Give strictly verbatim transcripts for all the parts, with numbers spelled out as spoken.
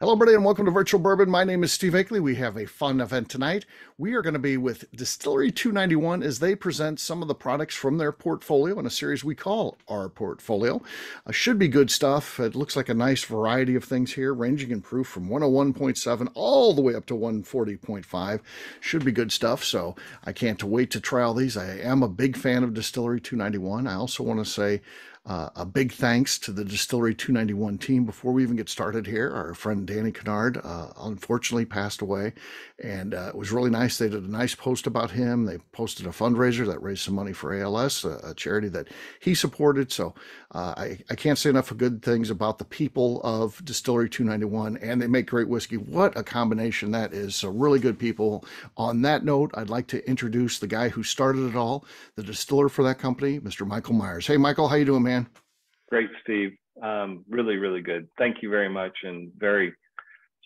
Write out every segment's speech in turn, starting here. Hello, everybody, and welcome to Virtual Bourbon. My name is Steve Akley. We have a fun event tonight. We are going to be with Distillery two ninety-one as they present some of the products from their portfolio in a series we call Our Portfolio. Uh, should be good stuff. It looks like a nice variety of things here, ranging in proof from one oh one point seven all the way up to one forty point five. Should be good stuff, so I can't wait to try all these. I am a big fan of Distillery two ninety-one. I also want to say Uh, a big thanks to the Distillery two ninety-one team. Before we even get started here, our friend Danny Kennard uh, unfortunately passed away, and uh, it was really nice. They did a nice post about him. They posted a fundraiser that raised some money for A L S, a, a charity that he supported. So uh, I, I can't say enough good things about the people of Distillery two ninety-one, and they make great whiskey. What a combination that is. So really good people. On that note, I'd like to introduce the guy who started it all, the distiller for that company, Mister Michael Myers. Hey, Michael, how you doing, man? Great, Steve. Um, really, really good. Thank you very much, and very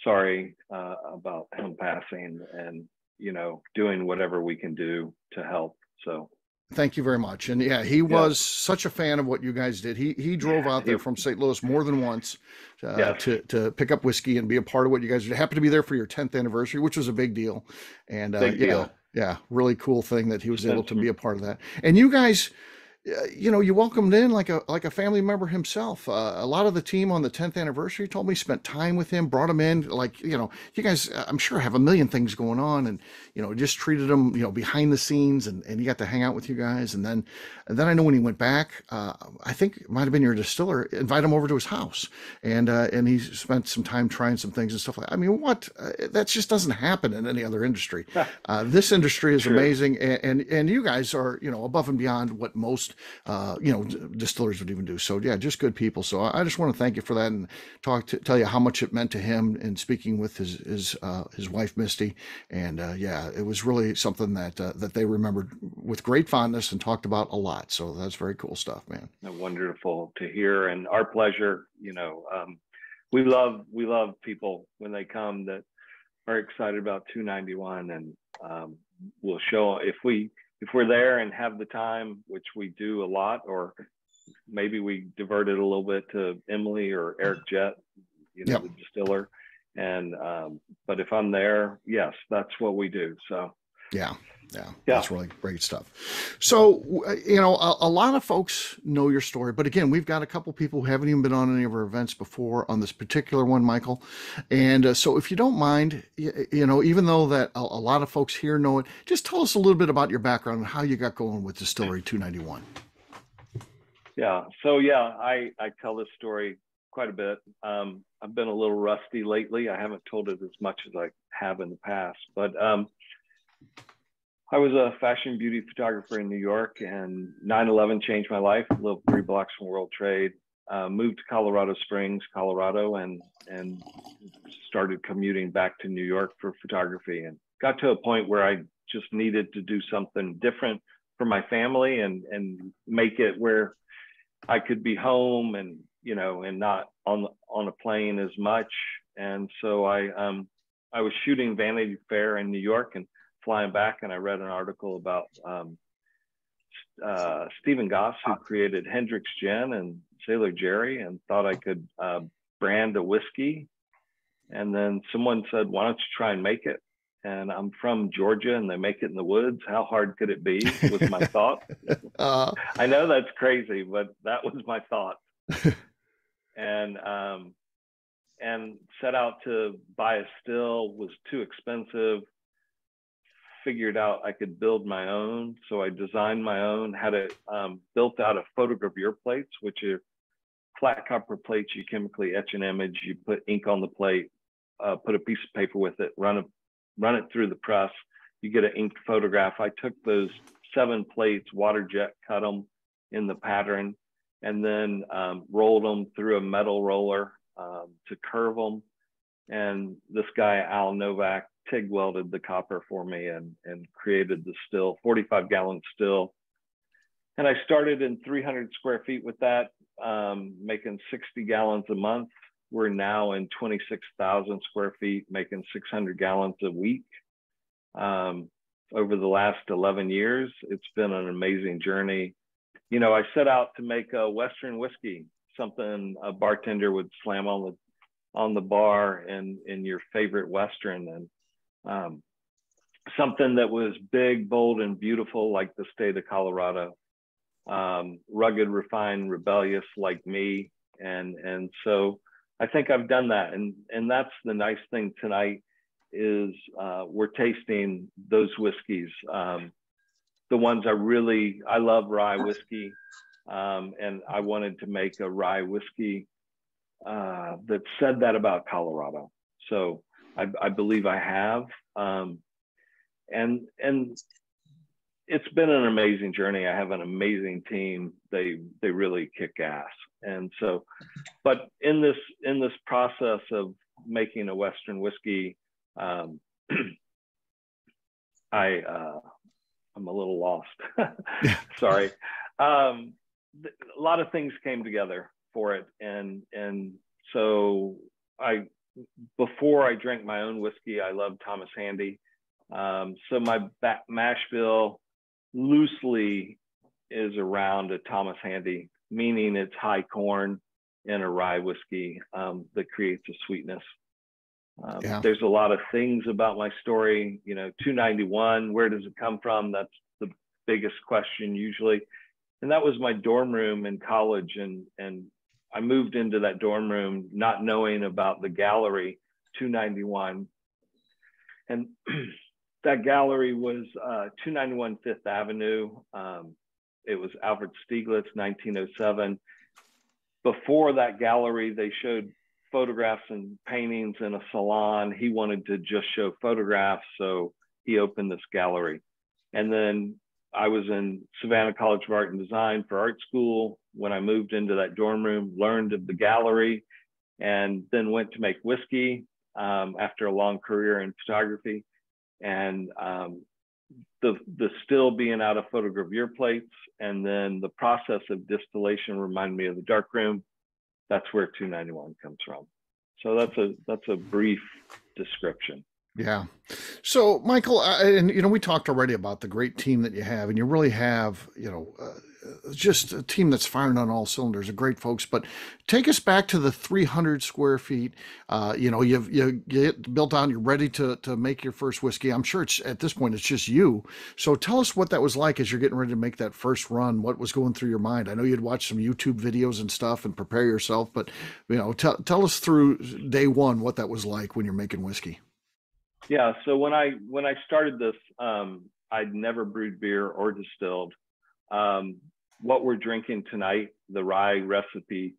sorry uh, about him passing, and, you know, doing whatever we can do to help. So thank you very much. And yeah, he was yeah. such a fan of what you guys did. He he drove yeah, out there he, from Saint Louis more than once uh, yeah. to, to pick up whiskey and be a part of what you guys did. Happened to be there for your tenth anniversary, which was a big deal. And uh, big yeah, deal. yeah, really cool thing that he was able to be a part of that. And you guys, you know, you welcomed in like a like a family member himself. Uh, a lot of the team on the tenth anniversary told me spent time with him, brought him in. Like, you know, you guys, I'm sure, have a million things going on, and, you know, just treated him, you know, behind the scenes, and, and he got to hang out with you guys. And then and then I know when he went back, uh, I think it might have been your distiller, invite him over to his house. And uh, and he spent some time trying some things and stuff like that. I mean, what? Uh, that just doesn't happen in any other industry. Uh, this industry is True. amazing. And, and, and you guys are, you know, above and beyond what most Uh, you know, distillers would even do. So yeah, just good people. So I, I just want to thank you for that, and talk to tell you how much it meant to him in speaking with his his uh, his wife Misty. And uh, yeah, it was really something that uh, that they remembered with great fondness and talked about a lot. So that's very cool stuff, man. Wonderful to hear, and our pleasure. You know, um, we love we love people when they come that are excited about two ninety-one, and um, we'll show if we. If we're there and have the time, which we do a lot, or maybe we divert it a little bit to Emily or Eric Jett, you know, yep. the distiller. And, um, but if I'm there, yes, that's what we do. So, yeah. Yeah, yeah, that's really great stuff. So, you know, a, a lot of folks know your story, but again, we've got a couple people who haven't even been on any of our events before on this particular one, Michael. And uh, so if you don't mind, you, you know, even though that a, a lot of folks here know it, just tell us a little bit about your background and how you got going with Distillery two ninety-one. Yeah, so yeah, I, I tell this story quite a bit. Um, I've been a little rusty lately. I haven't told it as much as I have in the past, but um, I was a fashion beauty photographer in New York, and nine eleven changed my life. I lived three blocks from World Trade, uh, moved to Colorado Springs, Colorado, and and started commuting back to New York for photography, and got to a point where I just needed to do something different for my family, and and make it where I could be home, and, you know, and not on on a plane as much. And so I um I was shooting Vanity Fair in New York, and flying back, and I read an article about um, uh, Stephen Goss, who created Hendrix Gin and Sailor Jerry, and thought I could uh, brand a whiskey. And then someone said, why don't you try and make it? And I'm from Georgia, and they make it in the woods. How hard could it be, was my thought. uh, I know that's crazy, but that was my thought. and um, and set out to buy a still, was too expensive. Figured out I could build my own. So I designed my own, had it um, built out of photogravure plates, which are flat copper plates. You chemically etch an image, you put ink on the plate, uh, put a piece of paper with it, run, a, run it through the press, you get an inked photograph. I took those seven plates, water jet cut them in the pattern, and then um, rolled them through a metal roller um, to curve them. And this guy, Al Novak, TIG welded the copper for me, and, and created the still, forty-five gallon still. And I started in three hundred square feet with that, um, making sixty gallons a month. We're now in twenty-six thousand square feet, making six hundred gallons a week. Um, over the last eleven years, it's been an amazing journey. You know, I set out to make a Western whiskey, something a bartender would slam on the on the bar and in your favorite Western, and um, something that was big, bold, and beautiful like the state of Colorado, um, rugged, refined, rebellious like me. And, and so I think I've done that. And, and that's the nice thing tonight is uh, we're tasting those whiskeys. Um, the ones I really, I love rye whiskey. Um, and I wanted to make a rye whiskey uh, that said that about Colorado. So I, I believe I have. Um, and, and it's been an amazing journey. I have an amazing team. They, they really kick ass. And so, but in this, in this process of making a Western whiskey, um, I, uh, I'm a little lost, sorry. Um, a lot of things came together for it. And, and so I, before I drank my own whiskey, I loved Thomas Handy. Um, so my back mash bill loosely is around a Thomas Handy, meaning it's high corn in a rye whiskey um, that creates a sweetness. Um, yeah. There's a lot of things about my story, you know, two ninety-one, where does it come from? That's the biggest question usually. And that was my dorm room in college. And, and I moved into that dorm room not knowing about the gallery two ninety-one. And that gallery was uh, two ninety-one Fifth Avenue. Um, it was Alfred Stieglitz, nineteen oh seven. Before that gallery, they showed photographs and paintings in a salon. He wanted to just show photographs, so he opened this gallery. And then I was in Savannah College of Art and Design for art school when I moved into that dorm room, learned of the gallery, and then went to make whiskey um, after a long career in photography. And um, the, the still being out of photogravure plates, and then the process of distillation reminded me of the dark room. That's where two ninety-one comes from. So that's a, that's a brief description. Yeah. So Michael, I, and you know, we talked already about the great team that you have, and you really have, you know, uh, just a team that's firing on all cylinders of great folks, but take us back to the three hundred square feet. Uh, you know, you've, you, you get built on, you're ready to, to make your first whiskey. I'm sure it's at this point, it's just you. So tell us what that was like as you're getting ready to make that first run, what was going through your mind? I know you'd watch some YouTube videos and stuff and prepare yourself, but you know, tell, tell us through day one, what that was like when you're making whiskey. Yeah, so when I when I started this, um, I'd never brewed beer or distilled. Um, what we're drinking tonight, the rye recipe,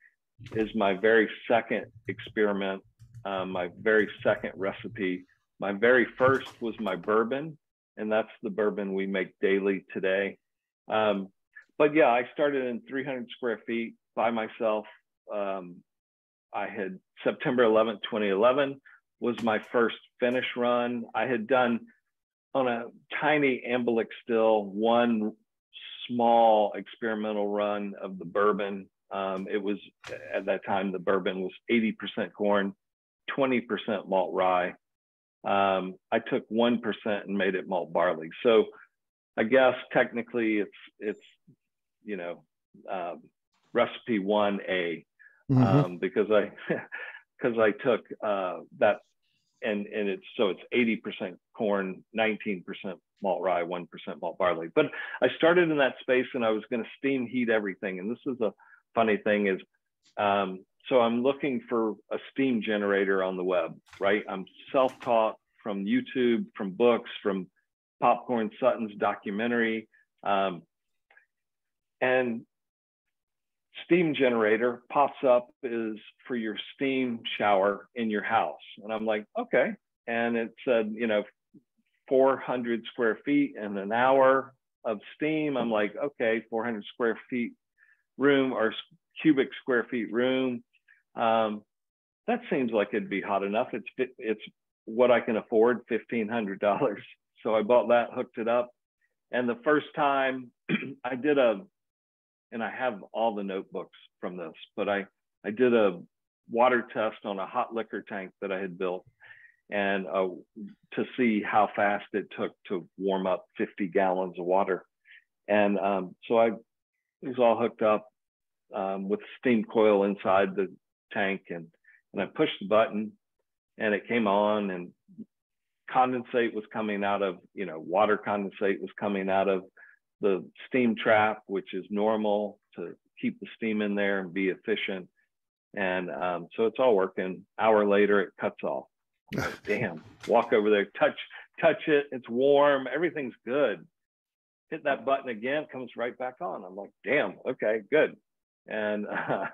is my very second experiment, um, my very second recipe. My very first was my bourbon, and that's the bourbon we make daily today. Um, but yeah, I started in three hundred square feet by myself. Um, I had September eleventh, twenty eleven. Was my first finish run. I had done on a tiny amblyc still one small experimental run of the bourbon. Um, it was, at that time, the bourbon was eighty percent corn, twenty percent malt rye. Um, I took one percent and made it malt barley. So I guess technically it's, it's you know, um, recipe one A, um, mm-hmm. because I, because I took uh, that, and and it's so it's eighty percent corn, nineteen percent malt rye, one percent malt barley. But I started in that space, and I was going to steam heat everything. And this is a funny thing is, um, so I'm looking for a steam generator on the web, right? I'm self-taught from YouTube, from books, from Popcorn Sutton's documentary, um, and steam generator pops up is for your steam shower in your house. And I'm like, okay. And it said, you know, four hundred square feet and an hour of steam. I'm like, okay, four hundred square feet room or cubic square feet room. Um, that seems like it'd be hot enough. It's, it's what I can afford, fifteen hundred dollars. So I bought that, hooked it up. And the first time I did a, and I have all the notebooks from this, but I, I did a water test on a hot liquor tank that I had built, and uh, to see how fast it took to warm up fifty gallons of water. And um, so I it was all hooked up um, with steam coil inside the tank, and and I pushed the button and it came on, and condensate was coming out of, you know, water condensate was coming out of the steam trap, which is normal to keep the steam in there and be efficient. And um, so it's all working. Hour later, it cuts off. Like, damn, walk over there, touch, touch it. It's warm. Everything's good. Hit that button again, comes right back on. I'm like, damn, okay, good. And uh,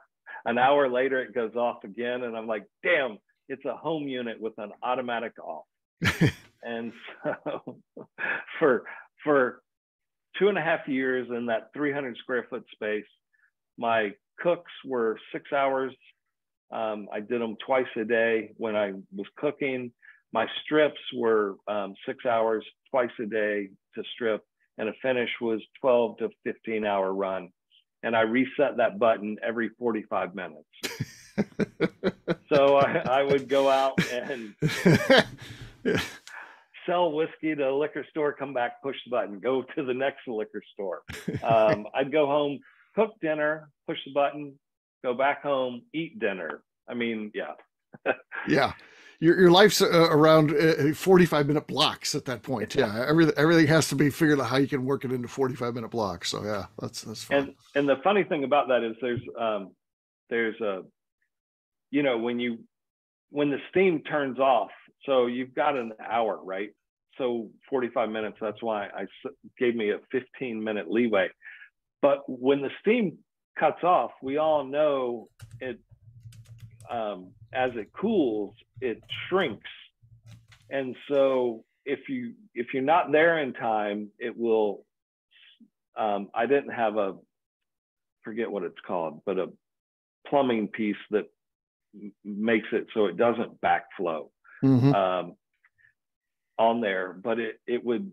an hour later, it goes off again. And I'm like, damn, it's a home unit with an automatic off. And so for, for two and a half years in that three hundred square foot space, my cooks were six hours. Um, I did them twice a day when I was cooking. My strips were um, six hours twice a day to strip, and a finish was twelve to fifteen hour run. And I reset that button every forty-five minutes. So I, I would go out and yeah. sell whiskey to a liquor store, come back, push the button, go to the next liquor store. Um, I'd go home, cook dinner, push the button, go back home, eat dinner. I mean, yeah. yeah. Your, your life's uh, around uh, forty-five minute blocks at that point. Yeah. yeah. Everything, everything has to be figured out how you can work it into forty-five minute blocks. So yeah, that's, that's fun. And, and the funny thing about that is there's, um, there's a, you know, when you, when the steam turns off, so you've got an hour, right? So forty-five minutes, that's why I gave me a fifteen minute leeway. But when the steam cuts off, we all know it, um, as it cools, it shrinks. And so if you, if you're not there in time, it will, um, I didn't have a, forget what it's called, but a plumbing piece that makes it so it doesn't backflow. Mm-hmm. um, on there, but it, it would,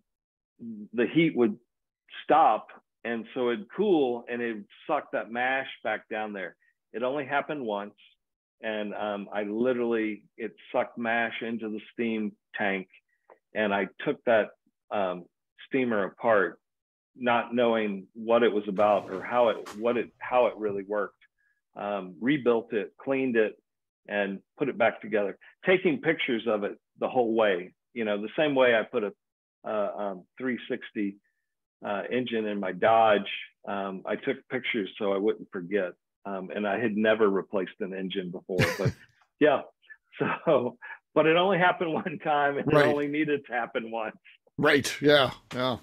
the heat would stop. And so it'd cool and it'd suck that mash back down there. It only happened once. And um, I literally, it sucked mash into the steam tank. And I took that um, steamer apart, not knowing what it was about or how it, what it, how it really worked. Um, rebuilt it, cleaned it, and put it back together, taking pictures of it the whole way. You know, the same way I put a uh, um, three sixty uh, engine in my Dodge, um, I took pictures so I wouldn't forget. Um, and I had never replaced an engine before, but yeah. So, but it only happened one time, and right. It only needed to happen once. Right. Yeah. Yeah.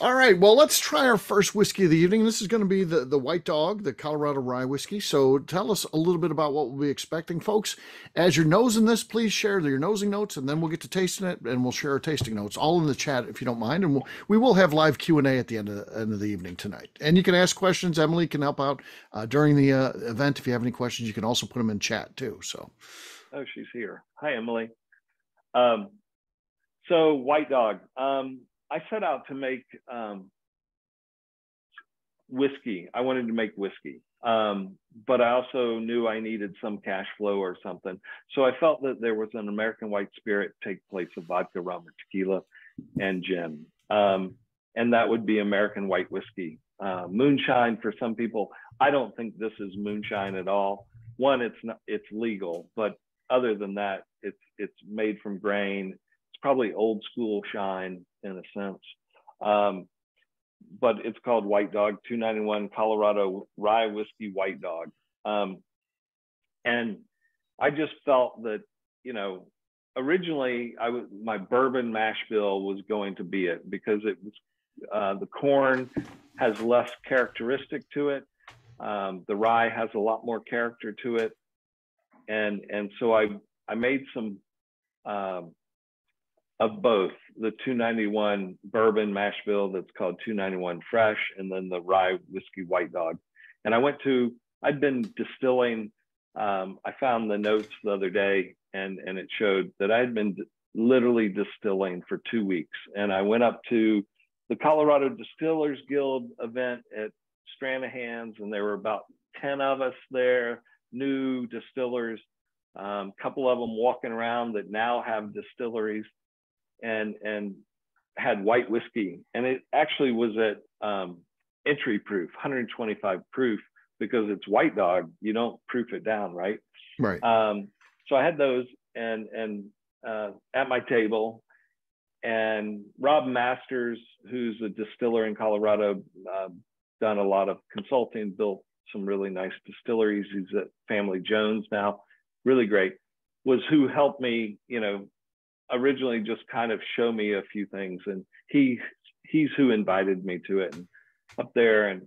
All right, well, let's try our first whiskey of the evening. This is going to be the, the White Dog, the Colorado Rye Whiskey. So tell us a little bit about what we'll be expecting. Folks, as you're nosing this, please share your nosing notes, and then we'll get to tasting it, and we'll share our tasting notes, all in the chat if you don't mind. And we'll, we will have live Q and A at the end of, end of the evening tonight. And you can ask questions. Emily can help out uh, during the uh, event. If you have any questions, you can also put them in chat too. So, oh, she's here. Hi, Emily. Um, so White Dog. Um, I set out to make um, whiskey. I wanted to make whiskey, um, but I also knew I needed some cash flow or something. So I felt that there was an American white spirit take place of vodka, rum, or tequila, and gin. Um, and that would be American white whiskey. Uh, moonshine for some people. I don't think this is moonshine at all. One, it's not, it's legal, but other than that, it's it's made from grain. Probably old school shine in a sense, um, but it's called White Dog two ninety-one Colorado Rye Whiskey White Dog. Um, and I just felt that, you know, originally I was, my bourbon mash bill was going to be it, because it was, uh, the corn has less characteristic to it. Um, the rye has a lot more character to it. And, and so I, I made some, um, of both the two ninety-one bourbon mash bill that's called two ninety-one Fresh, and then the Rye Whiskey White Dog. And I went to, I'd been distilling, um, I found the notes the other day, and, and it showed that I had been literally distilling for two weeks. And I went up to the Colorado Distillers Guild event at Stranahan's, and there were about ten of us there, new distillers, a um, couple of them walking around that now have distilleries. And, and had white whiskey. And it actually was at um, entry proof, one hundred twenty-five proof, because it's White Dog. You don't proof it down, right? Right. Um, So I had those and and uh, at my table, and Rob Masters, who's a distiller in Colorado, uh, done a lot of consulting, built some really nice distilleries. He's at Family Jones now, really great, was who helped me, you know, originally just kind of show me a few things. And he he's who invited me to it, and up there and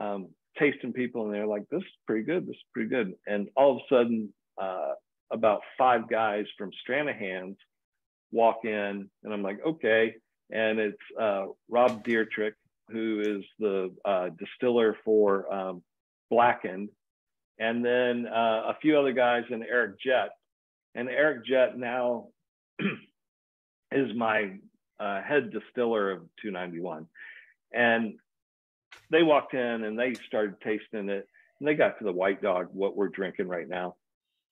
um, tasting people, and they're like, this is pretty good, this is pretty good. And all of a sudden, uh, about five guys from Stranahan's walk in, and I'm like, okay. And it's uh, Rob Dietrich, who is the uh, distiller for um, Blackened, and then uh, a few other guys, and Eric Jett. And Eric Jett now is my uh, head distiller of two ninety-one. And they walked in and they started tasting it, and they got to the White Dog, what we're drinking right now.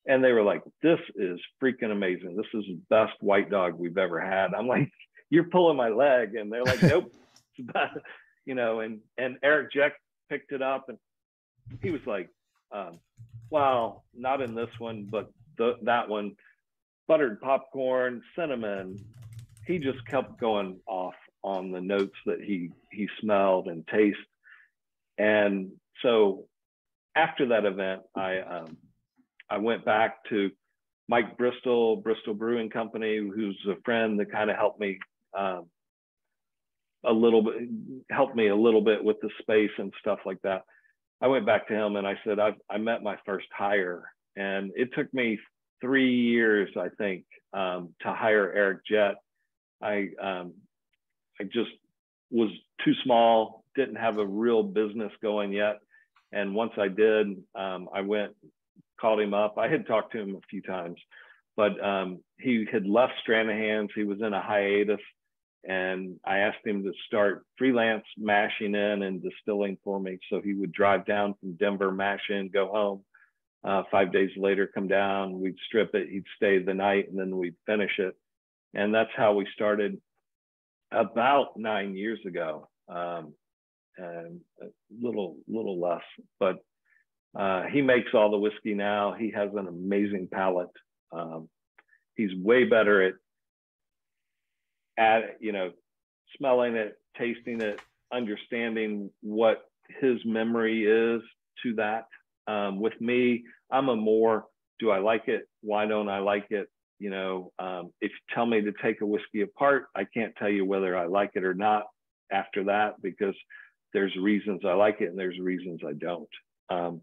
And they were like, this is freaking amazing. This is the best White Dog we've ever had. I'm like, you're pulling my leg. And they're like, nope. You know, and, and Eric Jett picked it up, and he was like, um, wow, not in this one, but the, that one, buttered popcorn, cinnamon. He just kept going off on the notes that he, he smelled and taste. And so after that event, I, um, I went back to Mike Bristol, Bristol Brewing Company, who's a friend that kind of helped me, um, a little bit, helped me a little bit with the space and stuff like that. I went back to him and I said, I've, I met my first hire, and it took me three years, I think, um, to hire Eric Jett. I, um, I just was too small, didn't have a real business going yet. And once I did, um, I went, called him up. I had talked to him a few times, but um, he had left Stranahan's. He was in a hiatus. And I asked him to start freelance mashing in and distilling for me. So he would drive down from Denver, mash in, go home. Uh, five days later, come down, we'd strip it, he'd stay the night, and then we'd finish it. And that's how we started about nine years ago, um, and a little, little less. But uh, he makes all the whiskey now. He has an amazing palate. Um, he's way better at at you know, smelling it, tasting it, understanding what his memory is to that. Um, with me, I'm a more, do I like it? Why don't I like it? You know, um, if you tell me to take a whiskey apart, I can't tell you whether I like it or not after that, because there's reasons I like it and there's reasons I don't. Um,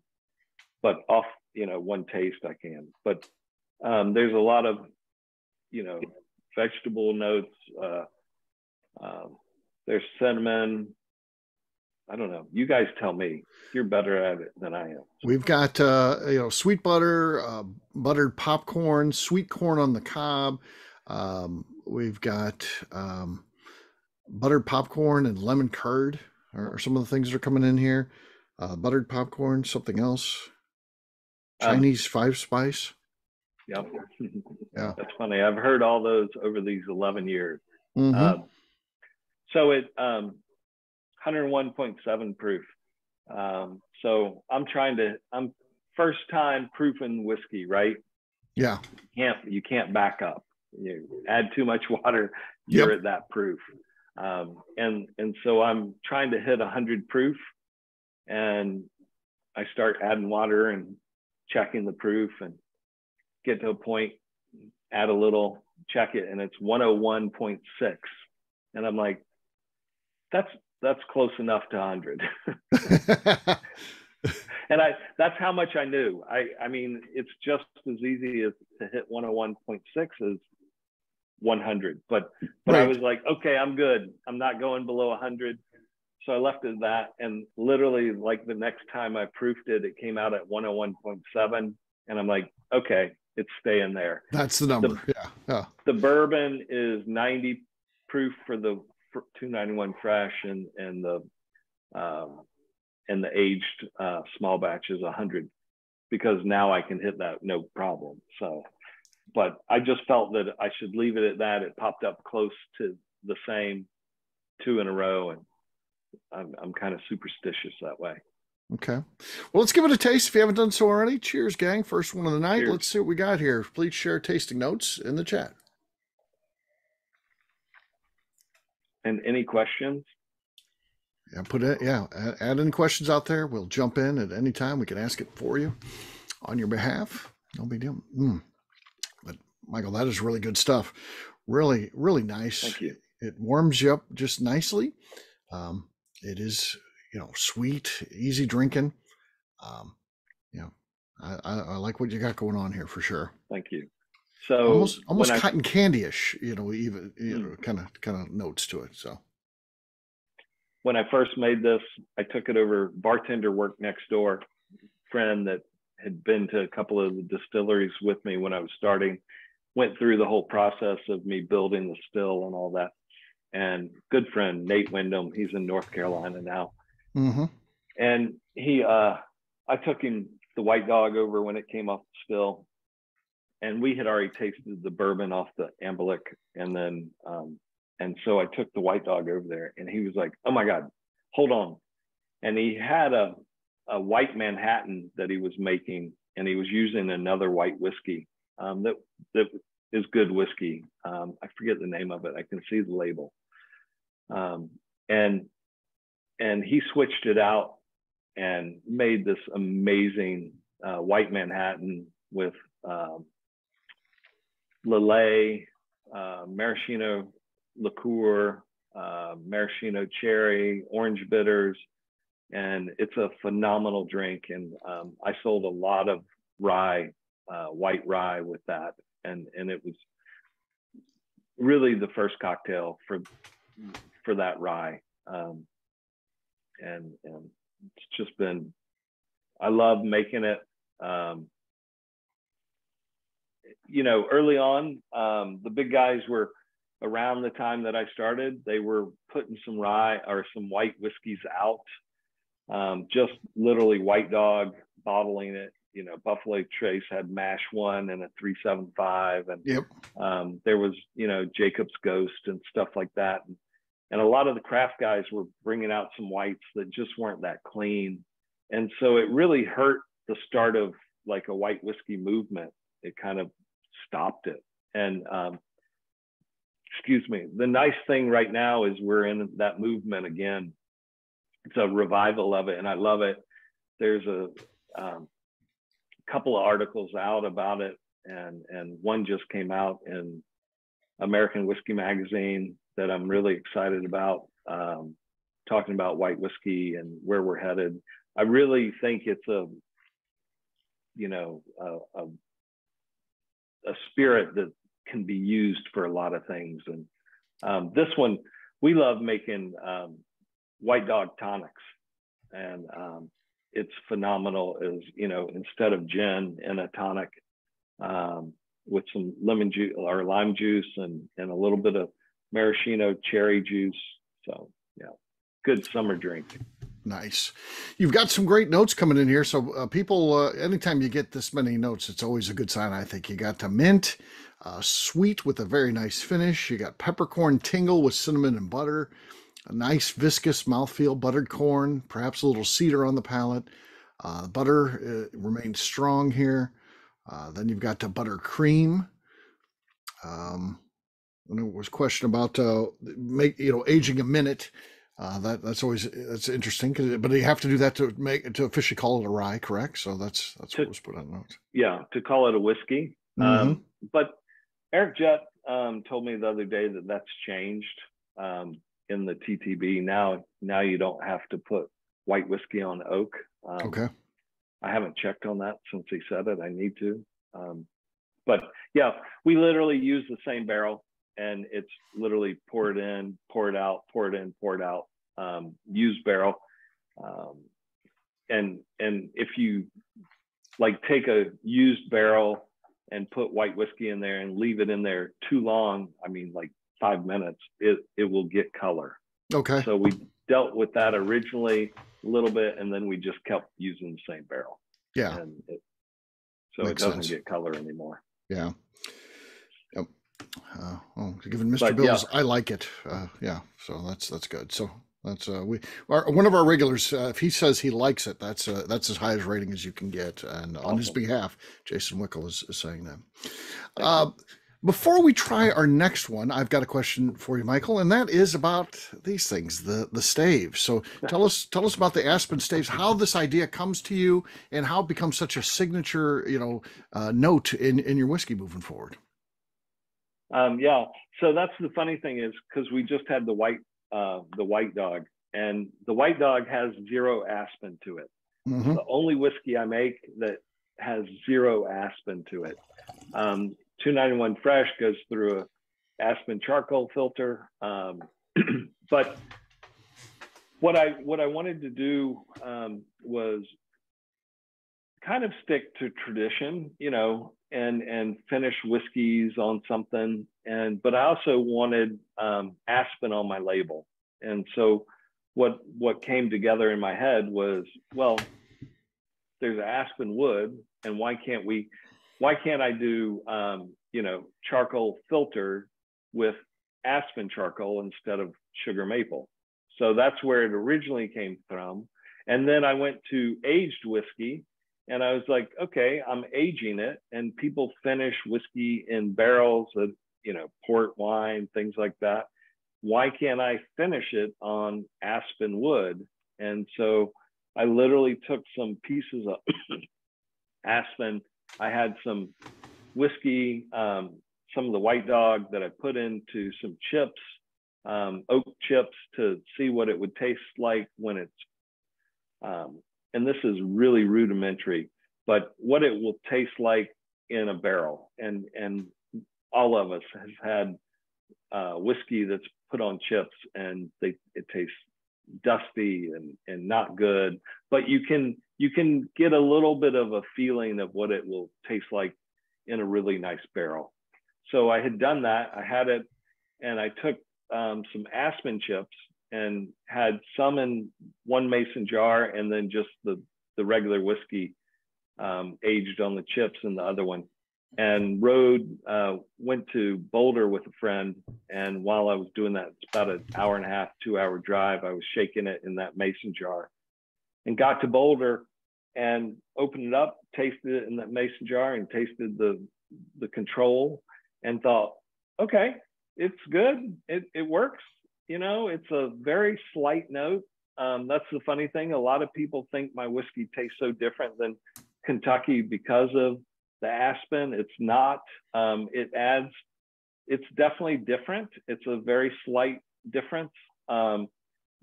but off, you know, one taste I can. But um, there's a lot of, you know, vegetable notes, uh, um, there's cinnamon. I don't know. You guys tell me. You're better at it than I am. We've got uh, you know, sweet butter, uh, buttered popcorn, sweet corn on the cob. Um, we've got um, buttered popcorn and lemon curd are, are some of the things that are coming in here. Uh, buttered popcorn, something else. Chinese um, five spice. Yep. Yeah. That's funny. I've heard all those over these eleven years. Mm-hmm. um, so it... Um, one oh one point seven proof. Um, so I'm trying to, I'm first time proofing whiskey, right? Yeah. You can't, you can't back up. You add too much water, you're yep. at that proof. Um, and, and so I'm trying to hit one hundred proof, and I start adding water and checking the proof and get to a point, add a little, check it, and it's one oh one point six. And I'm like, that's, that's close enough to one hundred. And I, that's how much I knew. I, I mean, it's just as easy as to hit one oh one point six as one hundred. But, but right. I was like, okay, I'm good. I'm not going below one hundred. So I left it at that. And literally, like the next time I proofed it, it came out at one oh one point seven. And I'm like, okay, it's staying there. That's the number. The, yeah. yeah. The bourbon is ninety proof for the two ninety-one fresh, and and the um, and the aged uh, small batch is one hundred, because now I can hit that no problem. So, but I just felt that I should leave it at that. It popped up close to the same two in a row, and I'm I'm kind of superstitious that way. Okay. Well, let's give it a taste if you haven't done so already. Cheers, gang. First one of the night. Cheers. Let's see what we got here. Please share tasting notes in the chat. And any questions? Yeah, put it. Yeah, add, add any questions out there. We'll jump in at any time. We can ask it for you on your behalf. No big deal. Mm. But Michael, that is really good stuff. Really, really nice. Thank you. It warms you up just nicely. Um, it is, you know, sweet, easy drinking. Um, you know, I, I, I like what you got going on here for sure. Thank you. So almost, almost cotton candy-ish, you know, even, you know, kind of, kind of notes to it. So when I first made this, I took it over bartender work next door, friend that had been to a couple of the distilleries with me when I was starting, went through the whole process of me building the still and all that. And good friend, Nate Windham, he's in North Carolina now. Mm-hmm. And he, uh, I took him, the White Dog, over when it came off the still. And we had already tasted the bourbon off the Ambalic. And then, um, and so I took the White Dog over there, and he was like, oh my God, hold on. And he had a, a white Manhattan that he was making, and he was using another white whiskey um, that, that is good whiskey. Um, I forget the name of it. I can see the label. Um, and, and he switched it out and made this amazing uh, white Manhattan with um, Lillet, uh, maraschino liqueur, uh, maraschino cherry, orange bitters. And it's a phenomenal drink. And um, I sold a lot of rye, uh, white rye with that. And, and it was really the first cocktail for, for that rye. Um, and, and it's just been, I love making it. Um, you know, early on, um, the big guys were around the time that I started, they were putting some rye or some white whiskeys out. Um, just literally White Dog bottling it. You know, Buffalo Trace had Mash One and a three seventy-five, and yep. um, there was, you know, Jacob's Ghost and stuff like that. And, and a lot of the craft guys were bringing out some whites that just weren't that clean. And so it really hurt the start of like a white whiskey movement. It kind of stopped it. And um, excuse me, the nice thing right now is we're in that movement again. It's a revival of it, and I love it. There's a um, couple of articles out about it, and and one just came out in American Whiskey Magazine that I'm really excited about, um, talking about white whiskey and where we're headed. I really think it's a, you know, a, a, a spirit that can be used for a lot of things. And um, this one, we love making um, White Dog tonics, and um, it's phenomenal. Is, you know, instead of gin in a tonic, um, with some lemon juice or lime juice and and a little bit of maraschino cherry juice. So yeah, good summer drink. Nice. You've got some great notes coming in here. So uh, people, uh, anytime you get this many notes, it's always a good sign. I think you got the mint, uh, sweet with a very nice finish. You got peppercorn tingle with cinnamon and butter. A nice viscous mouthfeel, buttered corn, perhaps a little cedar on the palate. Uh, butter uh, remains strong here. Uh, then you've got the butter cream. Um, and it was a question about uh, make, you know, aging a minute. Uh, that that's always that's interesting, cause it, but you have to do that to make to officially call it a rye, correct? So that's that's to, what was put on notes. Yeah, to call it a whiskey. Mm-hmm. Um, but Eric Jett um, told me the other day that that's changed. Um, in the T T B now, now you don't have to put white whiskey on oak. Um, okay. I haven't checked on that since he said it. I need to. Um, but yeah, we literally use the same barrel, and it's literally pour it in, pour it out, pour it in, pour it out, um, used barrel. Um, and, and if you like take a used barrel and put white whiskey in there and leave it in there too long, I mean, like five minutes, it it will get color. Okay, so we dealt with that originally a little bit, and then we just kept using the same barrel. Yeah, and it, so Makes it doesn't sense. Get color anymore. Yeah. Yep. Uh, well, given Mister But, Bill's, yeah. I like it. Uh, yeah, so that's that's good. So That's uh, we our, one of our regulars. Uh, if he says he likes it, that's uh, that's as high as rating as you can get. And on his behalf, Jason Wickel is, is saying that. Uh, before we try our next one, I've got a question for you, Michael, and that is about these things, the the staves. So tell us tell us about the Aspen staves, how this idea comes to you, and how it becomes such a signature, you know, uh, note in in your whiskey moving forward. Um, yeah. So that's the funny thing is because we just had the white. Uh, the White Dog, and the White Dog has zero aspen to it. Mm-hmm. The only whiskey I make that has zero aspen to it. Um, two ninety-one Fresh goes through a aspen charcoal filter. Um, but what I what I wanted to do um, was kind of stick to tradition, you know, and and finish whiskeys on something. And but I also wanted um, aspen on my label. And so what what came together in my head was, well, there's an aspen wood, and why can't we why can't I do um, you know, charcoal filter with aspen charcoal instead of sugar maple? So that's where it originally came from. And then I went to aged whiskey. And I was like, okay, I'm aging it, and people finish whiskey in barrels of, you know, port wine, things like that. Why can't I finish it on aspen wood? And so I literally took some pieces of aspen. I had some whiskey, um, some of the White Dog that I put into some chips, um, oak chips, to see what it would taste like when it's, um, and this is really rudimentary, but what it will taste like in a barrel. And and all of us has had uh, whiskey that's put on chips, and they, it tastes dusty and, and not good. But you can you can get a little bit of a feeling of what it will taste like in a really nice barrel. So I had done that. I had it, and I took um, some aspen chips and had some in one mason jar, and then just the, the regular whiskey um, aged on the chips in the other one. And rode, uh, went to Boulder with a friend. And while I was doing that, it's about an hour and a half, two hour drive, I was shaking it in that mason jar, and got to Boulder and opened it up, tasted it in that mason jar, and tasted the, the control, and thought, okay, it's good, it, it works. You know, it's a very slight note. Um, that's the funny thing. A lot of people think my whiskey tastes so different than Kentucky because of the aspen. It's not. Um, it adds, it's definitely different. It's a very slight difference. Um,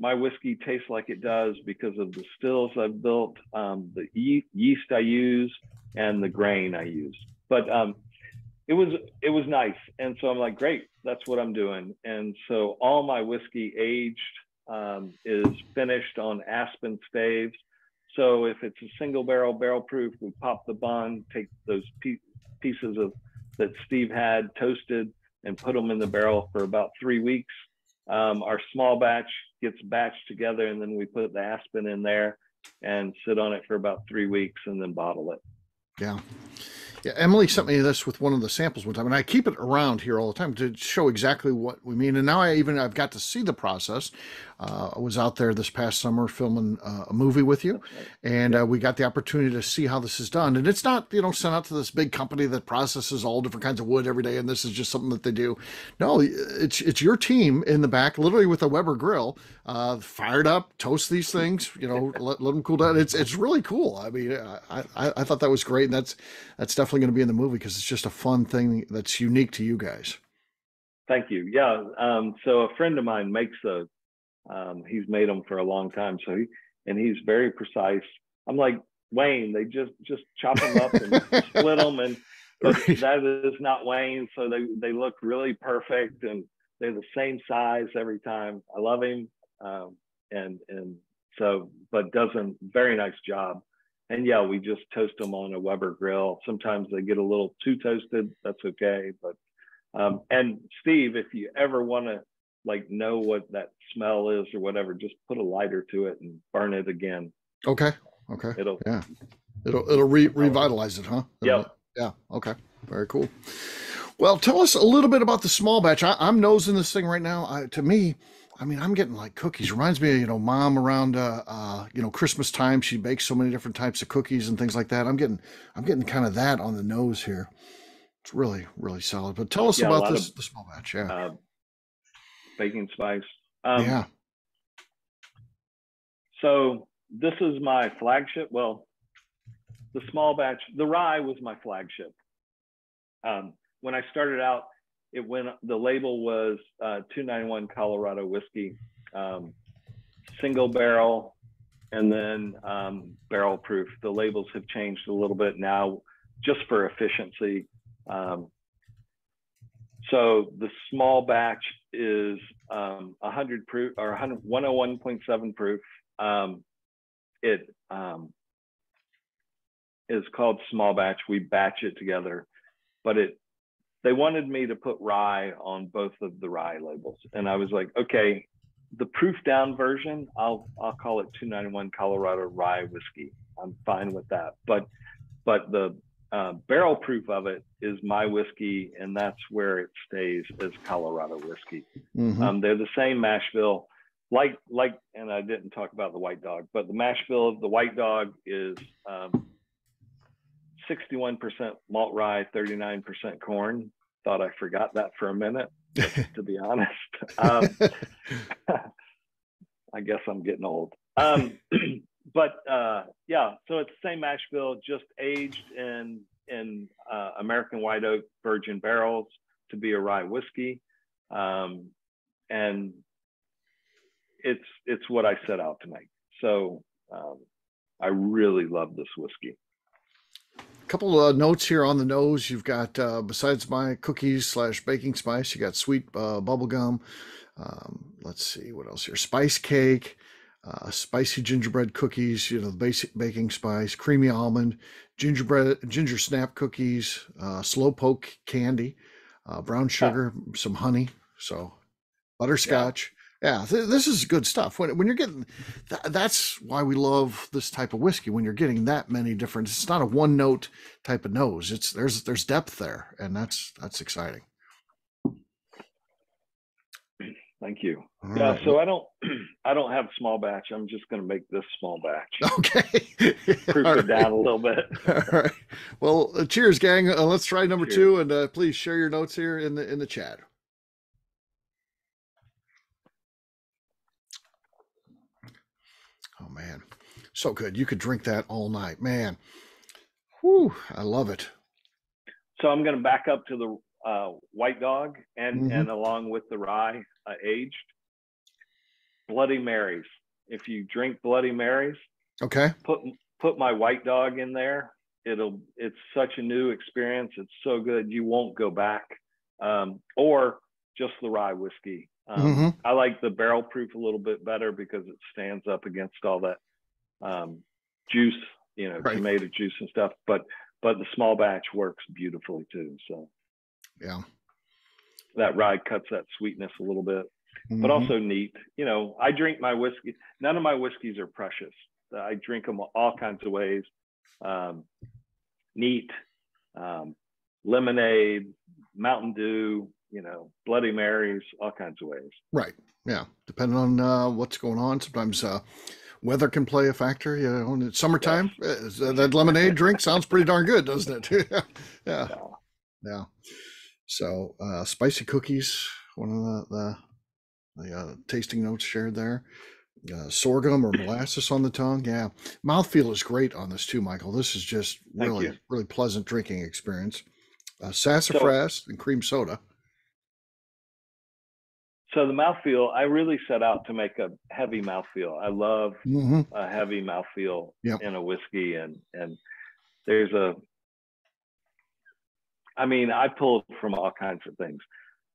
my whiskey tastes like it does because of the stills I've built, um, the ye- yeast I use, and the grain I use. But um, it was it was nice. And so I'm like, great, that's what I'm doing. And so all my whiskey aged um, is finished on aspen staves. So if it's a single barrel, barrel proof, we pop the bung, take those pe pieces of that Steve had toasted, and put them in the barrel for about three weeks. Um, our small batch gets batched together, and then we put the aspen in there and sit on it for about three weeks and then bottle it. Yeah. Yeah, Emily sent me this with one of the samples one time, and I keep it around here all the time to show exactly what we mean. And now I even I've got to see the process. Uh, I was out there this past summer filming uh, a movie with you, and uh, we got the opportunity to see how this is done. And it's not, you know, sent out to this big company that processes all different kinds of wood every day, and this is just something that they do. No, it's it's your team in the back, literally with a Weber grill, uh, fired up, toast these things, you know, let, let them cool down. It's it's really cool. I mean, I I, I thought that was great, and that's that's definitely going to be in the movie because it's just a fun thing that's unique to you guys. Thank you. Yeah. Um, so a friend of mine makes those. Um, he's made them for a long time. So he, and he's very precise. I'm like, Wayne, they just, just chop them up and split them. And but right. That is not Wayne. So they, they look really perfect, and they're the same size every time. I love him. Um, and, and so, but does a very nice job. And yeah, we just toast them on a Weber grill. Sometimes they get a little too toasted. That's okay. But, um, and Steve, if you ever want to like know what that smell is or whatever, just put a lighter to it and burn it again. Okay. Okay. It'll, yeah. It'll, it'll re revitalize it, huh? Yeah. Yeah. Okay. Very cool. Well, tell us a little bit about the small batch. I, I'm nosing this thing right now. I, to me, I mean, I'm getting like cookies. Reminds me of, you know, mom around, uh, uh, you know, Christmas time. She bakes so many different types of cookies and things like that. I'm getting, I'm getting kind of that on the nose here. It's really, really solid. But tell us yeah, about this, of, the small batch. Yeah. Uh, baking spice. Um, yeah. So this is my flagship. Well, the small batch, the rye was my flagship. Um, when I started out, it went, the label was uh, two ninety-one Colorado whiskey, um, single barrel, and then um, barrel proof. The labels have changed a little bit now just for efficiency. Um, so the small batch is um, one hundred proof or one oh one point seven proof. Um, it um, is called small batch. We batch it together, but it, they wanted me to put rye on both of the rye labels. And I was like, okay, the proof down version, I'll, I'll call it two ninety-one Colorado rye whiskey. I'm fine with that. But, but the uh, barrel proof of it is my whiskey. And that's where it stays as Colorado whiskey. Mm-hmm. Um, they're the same mash bill, like, like, and I didn't talk about the white dog, but the mash bill of the white dog is, um, sixty-one percent malt rye, thirty-nine percent corn. Thought I forgot that for a minute, to be honest. Um, I guess I'm getting old. Um, but uh, yeah, so it's the same mash bill, just aged in, in uh, American white oak virgin barrels to be a rye whiskey. Um, and it's, it's what I set out to make. So um, I really love this whiskey. Couple of notes here on the nose. You've got, uh, besides my cookies slash baking spice, you got sweet uh, bubble gum. Um, let's see what else here. Spice cake, uh, spicy gingerbread cookies, you know, the basic baking spice, creamy almond, gingerbread, ginger snap cookies, uh, slow poke candy, uh, brown sugar, yeah. some honey, so butterscotch. Yeah. Yeah, th this is good stuff. When, when you're getting, th that's why we love this type of whiskey. When you're getting that many different, it's not a one note type of nose. It's there's there's depth there, and that's that's exciting. Thank you. All yeah. Right. So I don't I don't have small batch. I'm just going to make this small batch. Okay. Proof it right. down a little bit. All right. Well, uh, cheers, gang. Uh, let's try number cheers. two, and uh, please share your notes here in the in the chat. Oh man, so good. You could drink that all night, man. Whew, I love it. So I'm going to back up to the uh, white dog and, mm-hmm. and along with the rye uh, aged. Bloody Marys. If you drink Bloody Marys, okay, put, put my white dog in there. It'll, it's such a new experience. It's so good. You won't go back. Um, or just the rye whiskey. Um, mm-hmm. I like the barrel proof a little bit better because it stands up against all that um, juice, you know, right. tomato juice and stuff. But but the small batch works beautifully too. So yeah, that rye cuts that sweetness a little bit, mm-hmm. but also neat. You know, I drink my whiskey. None of my whiskeys are precious. I drink them all kinds of ways. Um, neat, um, lemonade, Mountain Dew. You know, Bloody Marys, all kinds of ways. Right. Yeah. Depending on uh, what's going on. Sometimes uh, weather can play a factor. You know, in the summertime, yes. uh, that lemonade drink sounds pretty darn good, doesn't it? yeah. yeah. Yeah. So uh, spicy cookies, one of the, the, the uh, tasting notes shared there. Uh, sorghum or molasses on the tongue. Yeah. Mouthfeel is great on this too, Michael. This is just really, really pleasant drinking experience. Uh, sassafras so and cream soda. So the mouthfeel, I really set out to make a heavy mouthfeel. I love mm-hmm. a heavy mouthfeel yep. in a whiskey. And, and there's a, I mean, I pulled from all kinds of things.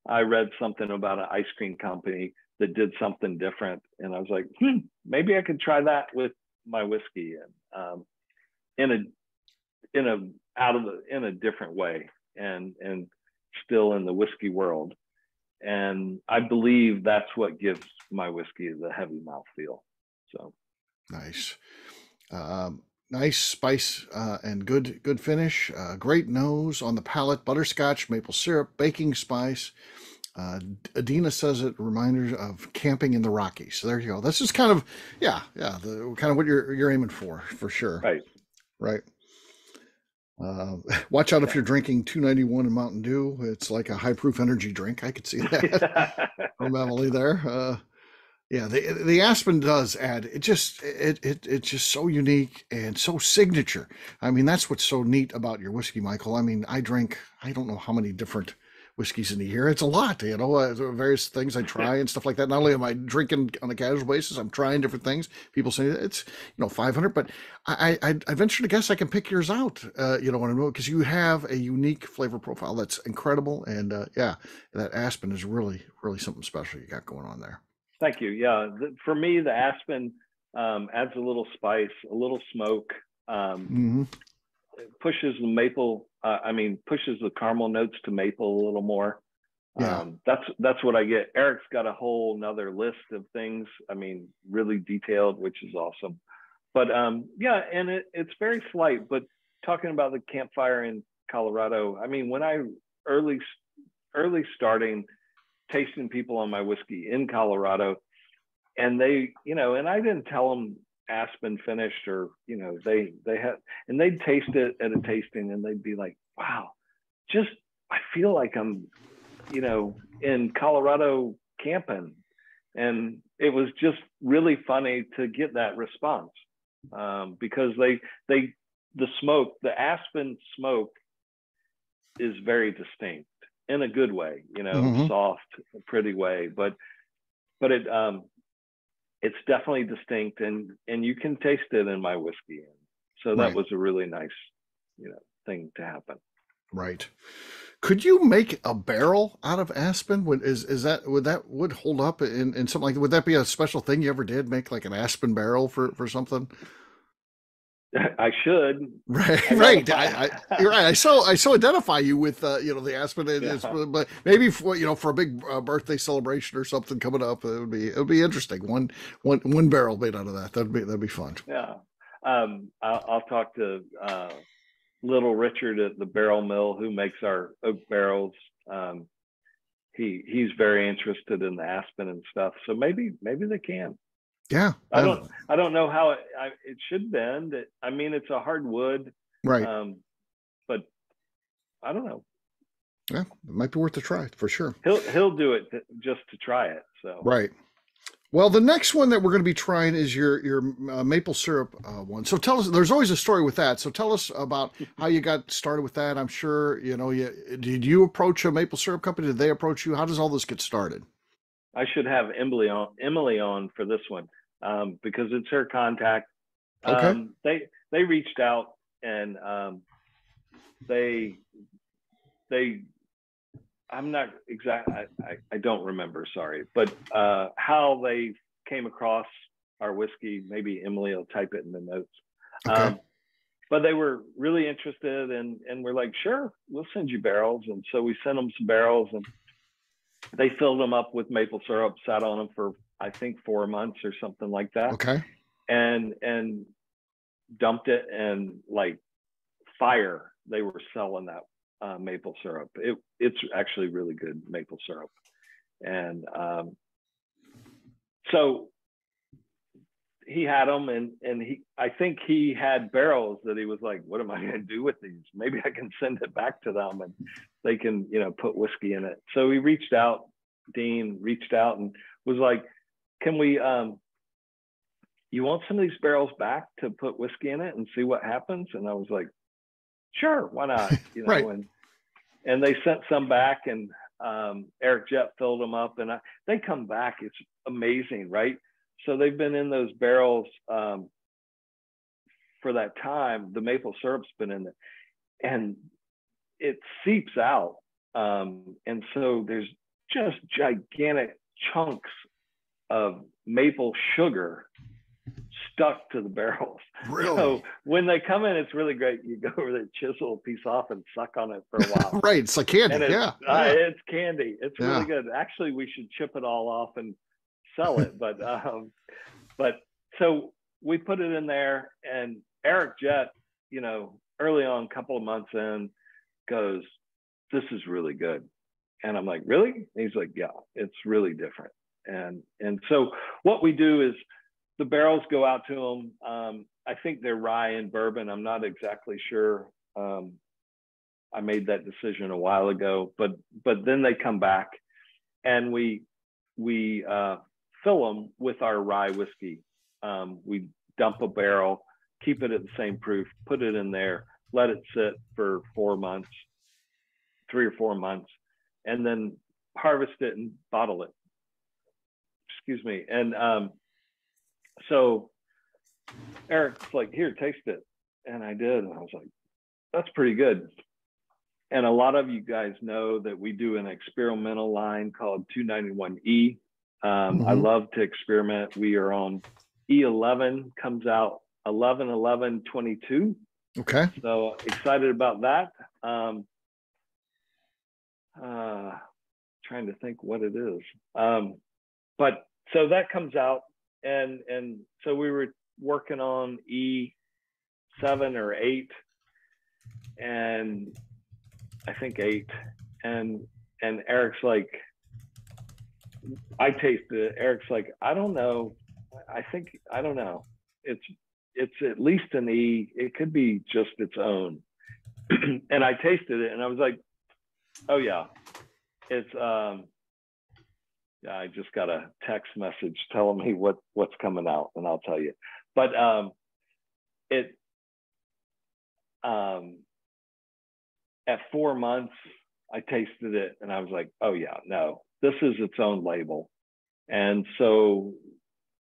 I read something about an ice cream company that did something different. And I was like, hmm, maybe I could try that with my whiskey and, um, in a, in a, out of the, in a different way and, and still in the whiskey world. And I believe that's what gives my whiskey the heavy mouthfeel. So nice, um, nice spice uh, and good, good finish. Uh, great nose on the palate, butterscotch, maple syrup, baking spice, Uh, Adina says it, reminders of camping in the Rockies. So there you go. This is kind of, yeah, yeah, the kind of what you're you're aiming for, for sure. Right. Right. Uh, watch out if you're drinking two ninety-one in Mountain Dew. It's like a high-proof energy drink. I could see that from Emily there. Uh, yeah, the the Aspen does add. It just it it it's just so unique and so signature. I mean, that's what's so neat about your whiskey, Michael. I mean, I drink, I don't know how many different whiskeys in the year. It's a lot, you know, uh, various things I try and stuff like that. Not only am I drinking on a casual basis, I'm trying different things. People say it's, you know, five hundred, but I, I, I venture to guess I can pick yours out, uh, you know, what I mean, because you have a unique flavor profile that's incredible. And uh, yeah, that Aspen is really, really something special you got going on there. Thank you. Yeah. The, for me, the Aspen um, adds a little spice, a little smoke, um, mm-hmm. pushes the maple, uh, I mean, pushes the caramel notes to maple a little more. Yeah. Um, that's, that's what I get. Eric's got a whole nother list of things. I mean, really detailed, which is awesome. But um, yeah, and it, it's very slight, but talking about the campfire in Colorado, I mean, when I early, early starting tasting people on my whiskey in Colorado, and they, you know, and I didn't tell them Aspen finished, or you know, they they had, and they'd taste it at a tasting and they'd be like, wow, just I feel like I'm, you know, in Colorado camping. And it was just really funny to get that response, um, because they they the smoke, the Aspen smoke is very distinct in a good way, you know, mm-hmm. soft, pretty way, but but it um it's definitely distinct, and, and you can taste it in my whiskey. So that right. was a really nice, you know, thing to happen. Right. Could you make a barrel out of Aspen? Would, is, is that, would that would hold up in, in something like that? Would that be a special thing you ever did, make like an Aspen barrel for, for something? I should. Right. Right. I, I, you're right. I so, I so identify you with, uh, you know, the Aspen, and yeah. it's, but maybe for, you know, for a big uh, birthday celebration or something coming up, it would be, it would be interesting. One, one, one barrel made out of that. That'd be, that'd be fun. Yeah. Um, I'll, I'll talk to, uh, little Richard at the barrel mill who makes our oak barrels. Um, he, he's very interested in the Aspen and stuff. So maybe, maybe they can. Yeah, I don't. I don't know how it. I, it should bend. It, I mean, it's a hardwood, right? Um, but I don't know. Yeah, it might be worth a try for sure. He'll he'll do it th- just to try it. So right. Well, the next one that we're going to be trying is your your uh, maple syrup uh, one. So tell us, there's always a story with that. So tell us about how you got started with that. I'm sure you know. You, did you approach a maple syrup company? Did they approach you? How does all this get started? I should have Emily on Emily on for this one. Um, because it's her contact. Um, okay. They they reached out and um, they they I'm not exact. I, I, I don't remember. Sorry, but uh, how they came across our whiskey. Maybe Emily will type it in the notes. Okay. Um, but they were really interested, and and we're like, sure, we'll send you barrels. And so we sent them some barrels, and they filled them up with maple syrup, sat on them for, I think, four months or something like that. Okay. And, and dumped it, and like fire, they were selling that uh, maple syrup. It, it's actually really good maple syrup. And um, so he had them, and, and he, I think he had barrels that he was like, what am I going to do with these? Maybe I can send it back to them and they can, you know, put whiskey in it. So he reached out, Dean reached out and was like, can we, um, you want some of these barrels back to put whiskey in it and see what happens? And I was like, sure, why not? You know, right. and, and they sent some back, and um, Eric Jett filled them up, and I, they come back. It's amazing, right? So they've been in those barrels um, for that time. The maple syrup's been in it, and it seeps out. Um, and so there's just gigantic chunks of maple sugar stuck to the barrels. Really? So when they come in, it's really great. You go over there, chisel a piece off, and suck on it for a while. Right, it's like candy. It's, yeah, uh, yeah, it's candy. It's yeah. really good. Actually, we should chip it all off and sell it. But um, but so we put it in there, and Eric Jett, you know, early on, a couple of months in, goes, "This is really good." And I'm like, really? And he's like, yeah, it's really different. And, and so what we do is the barrels go out to them. Um, I think they're rye and bourbon. I'm not exactly sure. Um, I made that decision a while ago, but, but then they come back and we, we uh, fill them with our rye whiskey. Um, we dump a barrel, keep it at the same proof, put it in there, let it sit for four months, three or four months, and then harvest it and bottle it. Excuse me. And um, so Eric's like, here, taste it. And I did. And I was like, that's pretty good. And a lot of you guys know that we do an experimental line called two ninety-one E. Um, mm-hmm. I love to experiment. We are on E eleven, comes out eleven eleven twenty-two. Okay. So excited about that. Um, uh, trying to think what it is. Um, but so that comes out. And, and so we were working on E seven or eight. And I think eight, and and Eric's like, I tasted it. Eric's like, I don't know. I think I don't know. It's it's at least an E. It could be just its own. And I tasted it, and I was like, oh yeah, it's um. Yeah, I just got a text message telling me what what's coming out, and I'll tell you. But um, it um. At four months, I tasted it and I was like, oh yeah, no, this is its own label. And so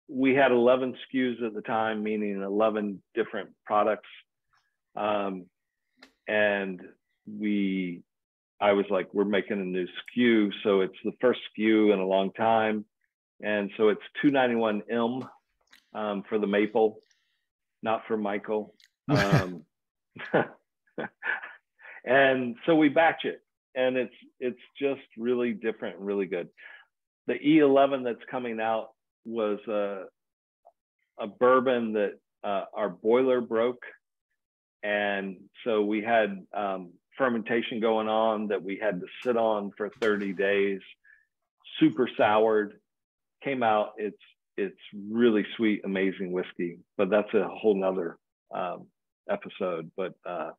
we had eleven S K Us at the time, meaning eleven different products. Um, and we, I was like, we're making a new S K U. So it's the first S K U in a long time. And so it's two ninety-one M um, for the maple, not for Michael. Um, And so we batch it, and it's it's just really different and really good. The E eleven that's coming out was a, a bourbon that uh, our boiler broke. And so we had um, fermentation going on that we had to sit on for thirty days, super soured, came out. It's, it's really sweet, amazing whiskey, but that's a whole nother um, episode. But uh,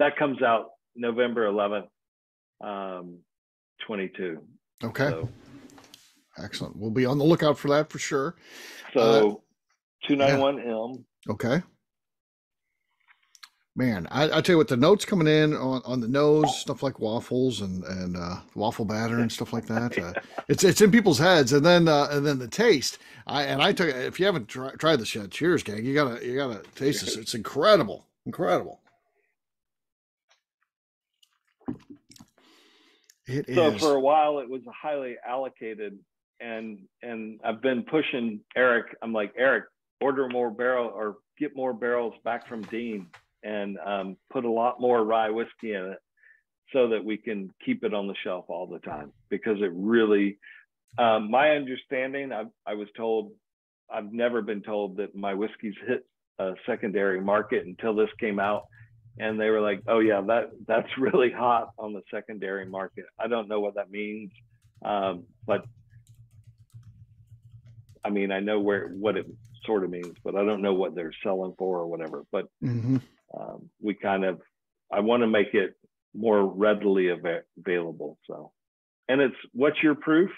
that comes out November eleventh, um, twenty-two. Okay. So, excellent. We'll be on the lookout for that for sure. So uh, two ninety-one M. Yeah. Okay. Man, I, I tell you what, the notes coming in on, on the nose, stuff like waffles and, and uh, waffle batter and stuff like that. Uh, it's it's in people's heads, and then uh, and then the taste. I and I tell you, if you haven't try, tried this yet, cheers, gang. You gotta you gotta taste this. It's incredible, incredible. It so is. For a while it was highly allocated, and and I've been pushing Eric. I'm like, Eric, order more barrel or get more barrels back from Dean, and um, put a lot more rye whiskey in it so that we can keep it on the shelf all the time, because it really, um, my understanding, I, I was told, I've never been told that my whiskey's hit a secondary market until this came out. And they were like, oh yeah, that that's really hot on the secondary market. I don't know what that means, um, but I mean, I know where what it sort of means, but I don't know what they're selling for or whatever. But mm-hmm. um, we kind of, I want to make it more readily av- available. So, and it's, what's your proof?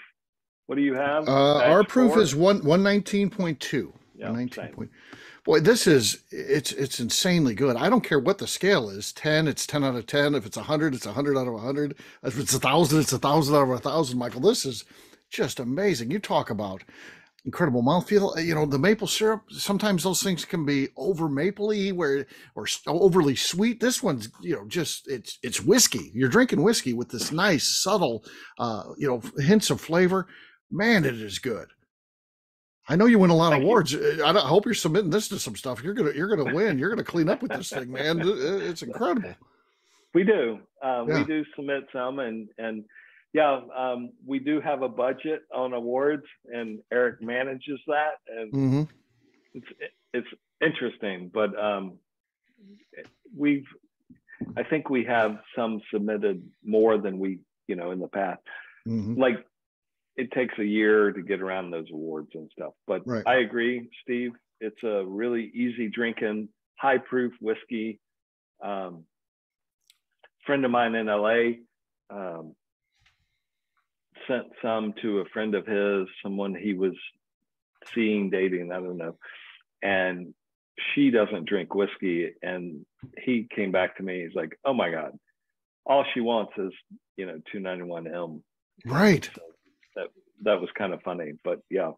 What do you have? Uh, our proof four? Is one one nineteen point two. Yeah, nineteen point two. Boy, this is, it's it's insanely good. I don't care what the scale is. ten, it's ten out of ten. If it's one hundred, it's one hundred out of one hundred. If it's one thousand, it's one thousand out of one thousand. Michael, this is just amazing. You talk about incredible mouthfeel. You know, the maple syrup, sometimes those things can be over mapley where or overly sweet. This one's, you know, just, it's it's whiskey. You're drinking whiskey with this nice, subtle, uh, you know, hints of flavor. Man, it is good. I know you win a lot Thank of awards. You. I hope you're submitting this to some stuff. You're gonna, you're gonna win. You're gonna clean up with this thing, man. It's incredible. We do, uh, yeah. we do submit some, and and yeah, um, we do have a budget on awards, and Eric manages that, and mm-hmm. it's it's interesting, but um, we've, I think we have some submitted more than we, you know, in the past. Mm-hmm. Like, it takes a year to get around those awards and stuff. But right. I agree, Steve. It's a really easy drinking, high proof whiskey. Um, friend of mine in L A um, sent some to a friend of his, someone he was seeing, dating, I don't know. And she doesn't drink whiskey. And he came back to me. He's like, oh my God, all she wants is, you know, two ninety-one M. Right. So that, that was kind of funny, but yeah.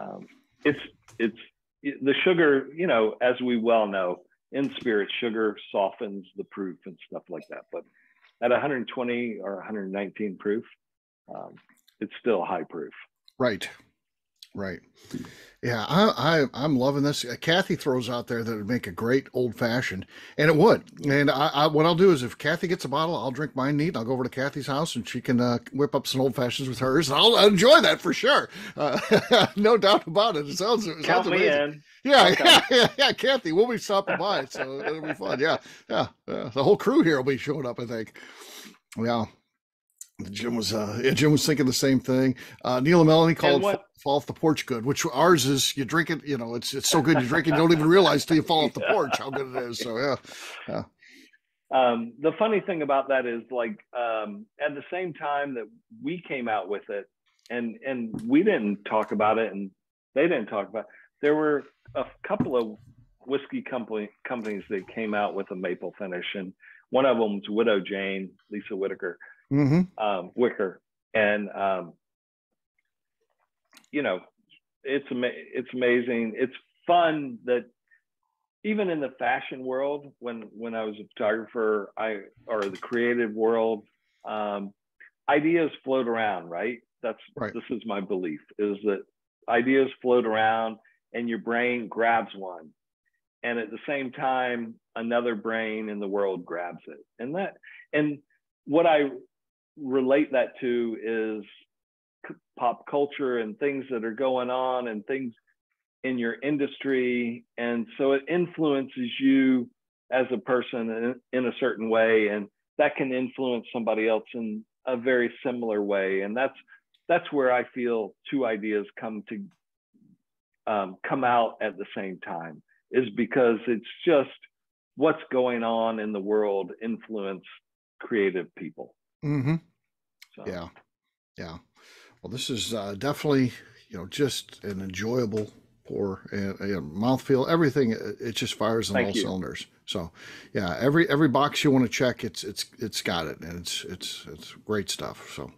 Um, it's, it's it, the sugar, you know, as we well know, in spirits, sugar softens the proof and stuff like that. But at one hundred twenty or one hundred nineteen proof, um, it's still high proof. Right. Right. Yeah, I, I, I'm loving this. Kathy throws out there that it would make a great old-fashioned, and it would. And I, I, what I'll do is if Kathy gets a bottle, I'll drink mine neat. I'll go over to Kathy's house, and she can uh, whip up some old-fashions with hers. I'll enjoy that for sure. Uh, no doubt about it. It sounds, it sounds amazing. Count me in. Yeah, okay. yeah, yeah, yeah, Kathy, we'll be stopping by, so it'll be fun. Yeah, yeah, yeah. The whole crew here will be showing up, I think. Yeah. Jim was uh, Jim was thinking the same thing. Uh, Neil and Melanie called it fall off the porch good, which ours is you drink it, you know, it's it's so good you drink it, you don't even realize till you fall off the porch how good it is. So yeah, yeah. Um, the funny thing about that is like um, at the same time that we came out with it, and and we didn't talk about it, and they didn't talk about it, there were a couple of whiskey company companies that came out with a maple finish, and one of them was Widow Jane, Lisa Whittaker. Mm-hmm. um, Wicker, and um, you know, it's ama- it's amazing. It's fun that even in the fashion world, when when I was a photographer, I or the creative world, um, ideas float around, right? That's right. This is my belief: is that ideas float around, and your brain grabs one, and at the same time, another brain in the world grabs it, and that and what I relate that to is pop culture and things that are going on and things in your industry, and so it influences you as a person in a certain way, and that can influence somebody else in a very similar way, and that's that's where I feel two ideas come to um, come out at the same time, is because it's just what's going on in the world influence creative people. Mm-hmm. So. Yeah. Yeah. Well, this is uh, definitely, you know, just an enjoyable pour and, and mouthfeel, everything. It just fires on Thank all you. Cylinders. So yeah, every, every box you want to check, it's, it's, it's got it. And it's, it's, it's great stuff. So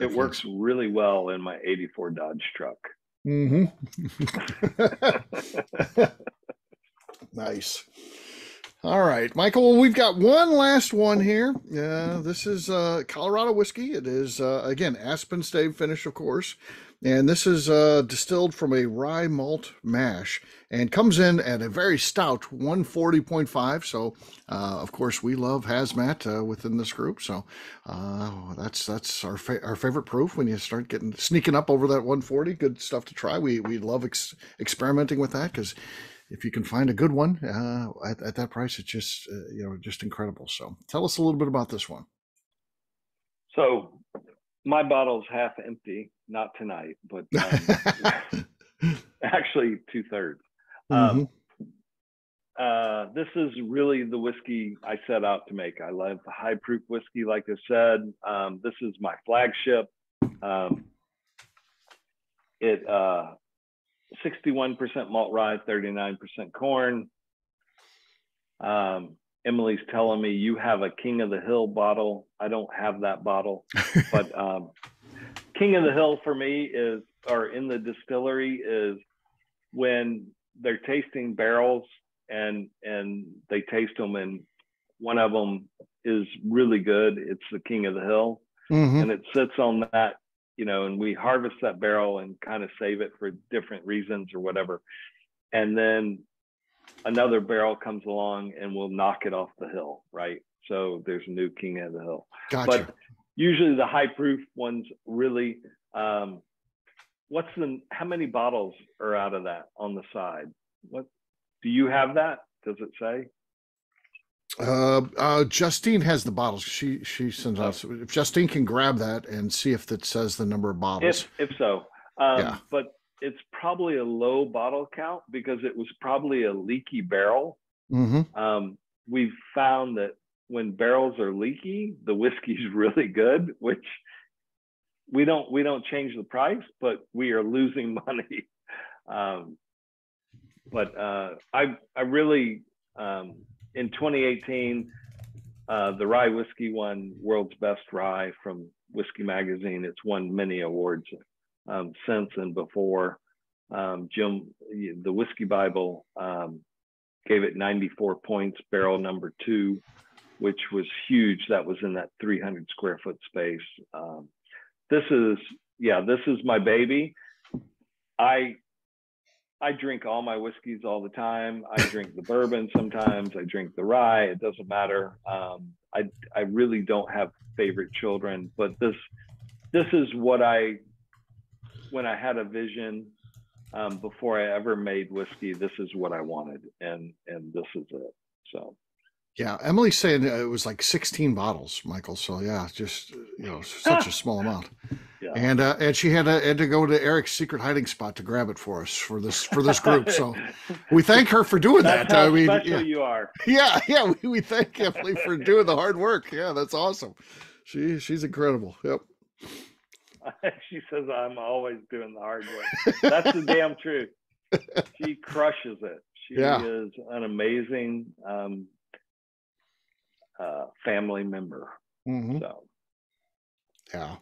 it works really well in my eighty-four Dodge truck. Mm-hmm. Nice. All right, Michael, we've got one last one here. Uh, this is uh, Colorado whiskey. It is, uh, again, aspen stave finish, of course. And this is uh, distilled from a rye malt mash and comes in at a very stout one forty point five. So, uh, of course, we love hazmat uh, within this group. So uh, that's that's our fa- our favorite proof when you start getting sneaking up over that one forty. Good stuff to try. We, we love ex- experimenting with that because if you can find a good one uh, at, at that price, it's just, uh, you know, just incredible. So tell us a little bit about this one. So my bottle's half empty, not tonight, but um, actually two thirds. Mm-hmm. Um, uh, this is really the whiskey I set out to make. I love the high proof whiskey. Like I said, um, this is my flagship. Um, it, uh, sixty-one percent malt rye, thirty-nine percent corn. Um, Emily's telling me you have a King of the Hill bottle. I don't have that bottle, but um, King of the Hill for me is, or in the distillery is when they're tasting barrels and and they taste them, and one of them is really good. It's the King of the Hill, mm-hmm. and it sits on that. You know, and we harvest that barrel and kind of save it for different reasons or whatever. And then another barrel comes along and we'll knock it off the hill, right? So there's a new King of the Hill. Gotcha. But usually the high proof ones really, um, what's the, how many bottles are out of that on the side? What, do you have that? Does it say? Uh, uh, Justine has the bottles. She she sends us. Oh. If Justine can grab that and see if it says the number of bottles. If if so, um, yeah. But it's probably a low bottle count because it was probably a leaky barrel. Mm-hmm. Um, we've found that when barrels are leaky, the whiskey's really good, which we don't we don't change the price, but we are losing money. Um, but uh, I I really. Um, In twenty eighteen, uh, the rye whiskey won World's Best Rye from Whiskey Magazine. It's won many awards um, since and before. Um, Jim, the Whiskey Bible, um, gave it ninety-four points, barrel number two, which was huge. That was in that three hundred square foot space. Um, this is, yeah, this is my baby. I. I drink all my whiskeys all the time. I drink the bourbon sometimes. I drink the rye. It doesn't matter. Um, I I really don't have favorite children, but this this is what I when I had a vision um, before I ever made whiskey. This is what I wanted, and and this is it. So, yeah, Emily's saying it was like sixteen bottles, Michael. So yeah, just you know, such a small amount. Yeah. And uh, and she had, a, had to go to Eric's secret hiding spot to grab it for us for this for this group. So we thank her for doing that's that. How I mean, special yeah. you are. Yeah, yeah. We, we thank Emily for doing the hard work. Yeah, that's awesome. She she's incredible. Yep. She says I'm always doing the hard work. That's the damn truth. She crushes it. She yeah. is an amazing um, uh, family member. Mm-hmm. So yeah.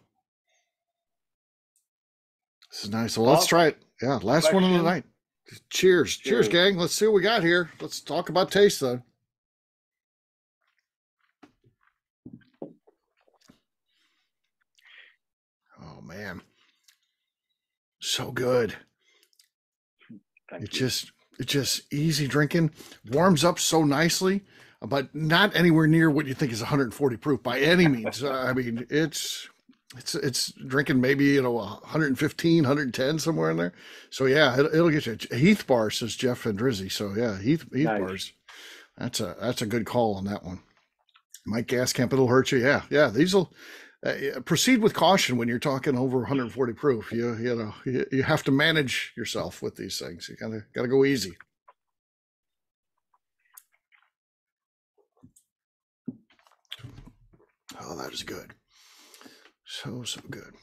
This is nice. Well, let's try it. Yeah, last one of the night. Cheers. Cheers, gang. Let's see what we got here. Let's talk about taste, though. Oh, man. So good. It just, it's just easy drinking. Warms up so nicely, but not anywhere near what you think is one hundred forty proof by any means. uh, I mean, it's... It's it's drinking maybe, you know, one fifteen, one ten, somewhere in there. So, yeah, it, it'll get you. Heath Bar, says Jeff and Drizzy. So, yeah, Heath, Heath nice. Bars. That's a that's a good call on that one. Mike Gaskamp, it'll hurt you. Yeah, yeah. These will uh, proceed with caution when you're talking over one forty proof. You you know, you, you have to manage yourself with these things. You gotta gotta go easy. Oh, that is good. So, so good.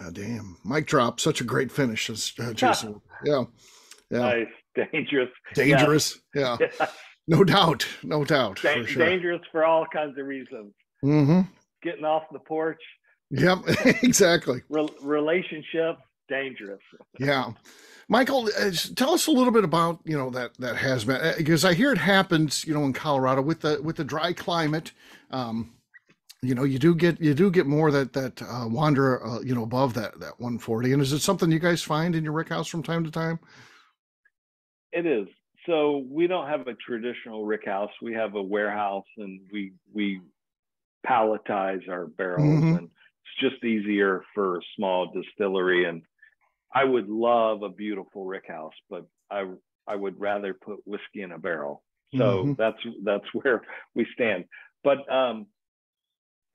Oh, damn. Mic drop. Such a great finish, as uh, Jason. Yeah. Yeah. Nice. Dangerous. Dangerous. Yeah. yeah. yeah. No doubt. No doubt. Da for sure. Dangerous for all kinds of reasons. Mm-hmm. Getting off the porch. Yep. Exactly. Re relationship. Dangerous. Yeah. Michael, uh, tell us a little bit about, you know, that, that hazmat, because I hear it happens, you know, in Colorado with the, with the dry climate. Um, You know, you do get you do get more that that uh, wander, uh, you know, above that that one forty. And is it something you guys find in your rick house from time to time? It is. So we don't have a traditional rick house. We have a warehouse, and we we palletize our barrels, mm-hmm. and it's just easier for a small distillery. And I would love a beautiful rick house, but I I would rather put whiskey in a barrel. So mm-hmm. that's that's where we stand. But um.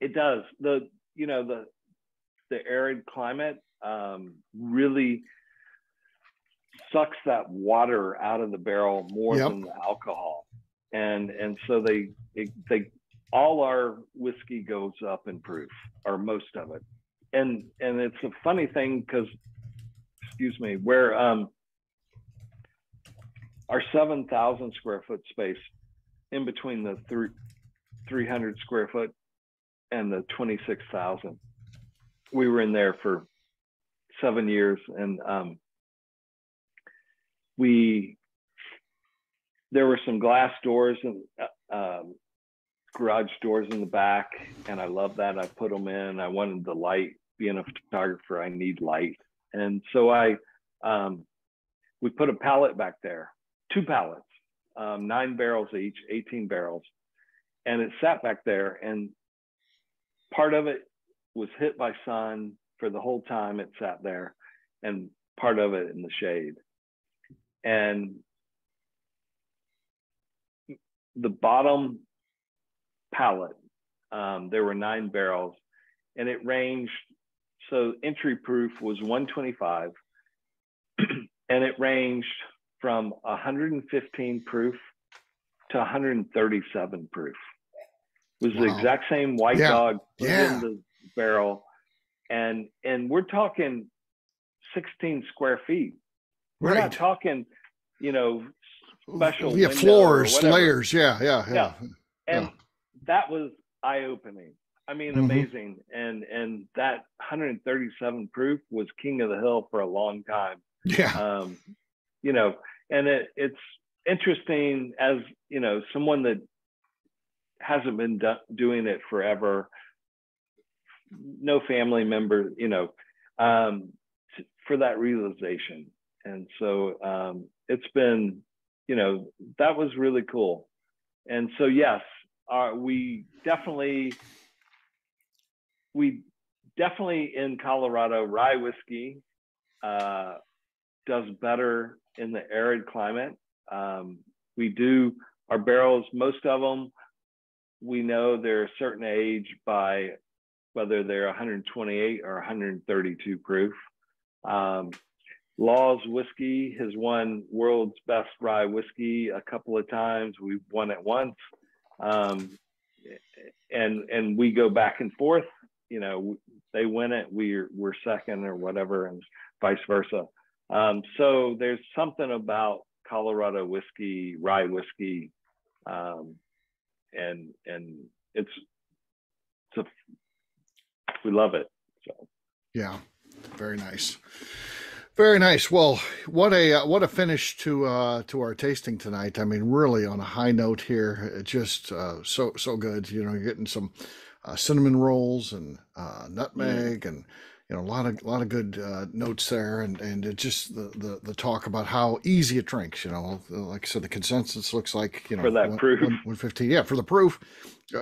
It does. The, you know, the, the arid climate um, really sucks that water out of the barrel more yep. than the alcohol. And, and so they, it, they, all our whiskey goes up in proof, or most of it. And, and it's a funny thing because, excuse me, where um, our seven thousand square foot space in between the th three hundred square foot and the twenty-six thousand, we were in there for seven years. And um, we, there were some glass doors and uh, um, garage doors in the back. And I love that. I put them in, I wanted the light. Being a photographer, I need light. And so I, um, we put a pallet back there, two pallets, um, nine barrels each, eighteen barrels. And it sat back there, and part of it was hit by sun for the whole time it sat there, and part of it in the shade. And the bottom pallet. Um, there were nine barrels, and it ranged. So entry proof was one twenty-five, and it ranged from one hundred fifteen proof to one hundred thirty-seven proof. It was wow. the exact same white yeah. dog yeah. in the barrel, and and we're talking sixteen square feet. We're right. not talking, you know, special yeah, floors, layers, yeah, yeah, yeah. yeah. And yeah. that was eye-opening. I mean, mm-hmm. amazing. And and that one hundred thirty-seven proof was king of the hill for a long time. Yeah. Um, you know, and it, it's interesting as, you know, someone that hasn't been do doing it forever, no family member, you know, um, for that realization. And so um, it's been, you know, that was really cool. And so, yes, our, we definitely, we definitely in Colorado, rye whiskey uh, does better in the arid climate. Um, we do our barrels, most of them, we know they're a certain age by whether they're one hundred twenty-eight or one hundred thirty-two proof. Um, Law's Whiskey has won World's Best Rye Whiskey a couple of times. We've won it once. Um, and and we go back and forth. You know, they win it, we're, we're second or whatever, and vice versa. Um, so there's something about Colorado whiskey, rye whiskey, um, and and it's, it's a, we love it. So yeah, very nice. Very nice. Well, what a uh, what a finish to uh, to our tasting tonight. I mean, really on a high note here. It just uh, so so good. You know, you're getting some uh, cinnamon rolls and uh, nutmeg, and you know a lot of a lot of good uh, notes there. And and it just the, the the talk about how easy it drinks. You know, like I said, the consensus looks like you know for that one, proof one fifteen. Yeah, for the proof,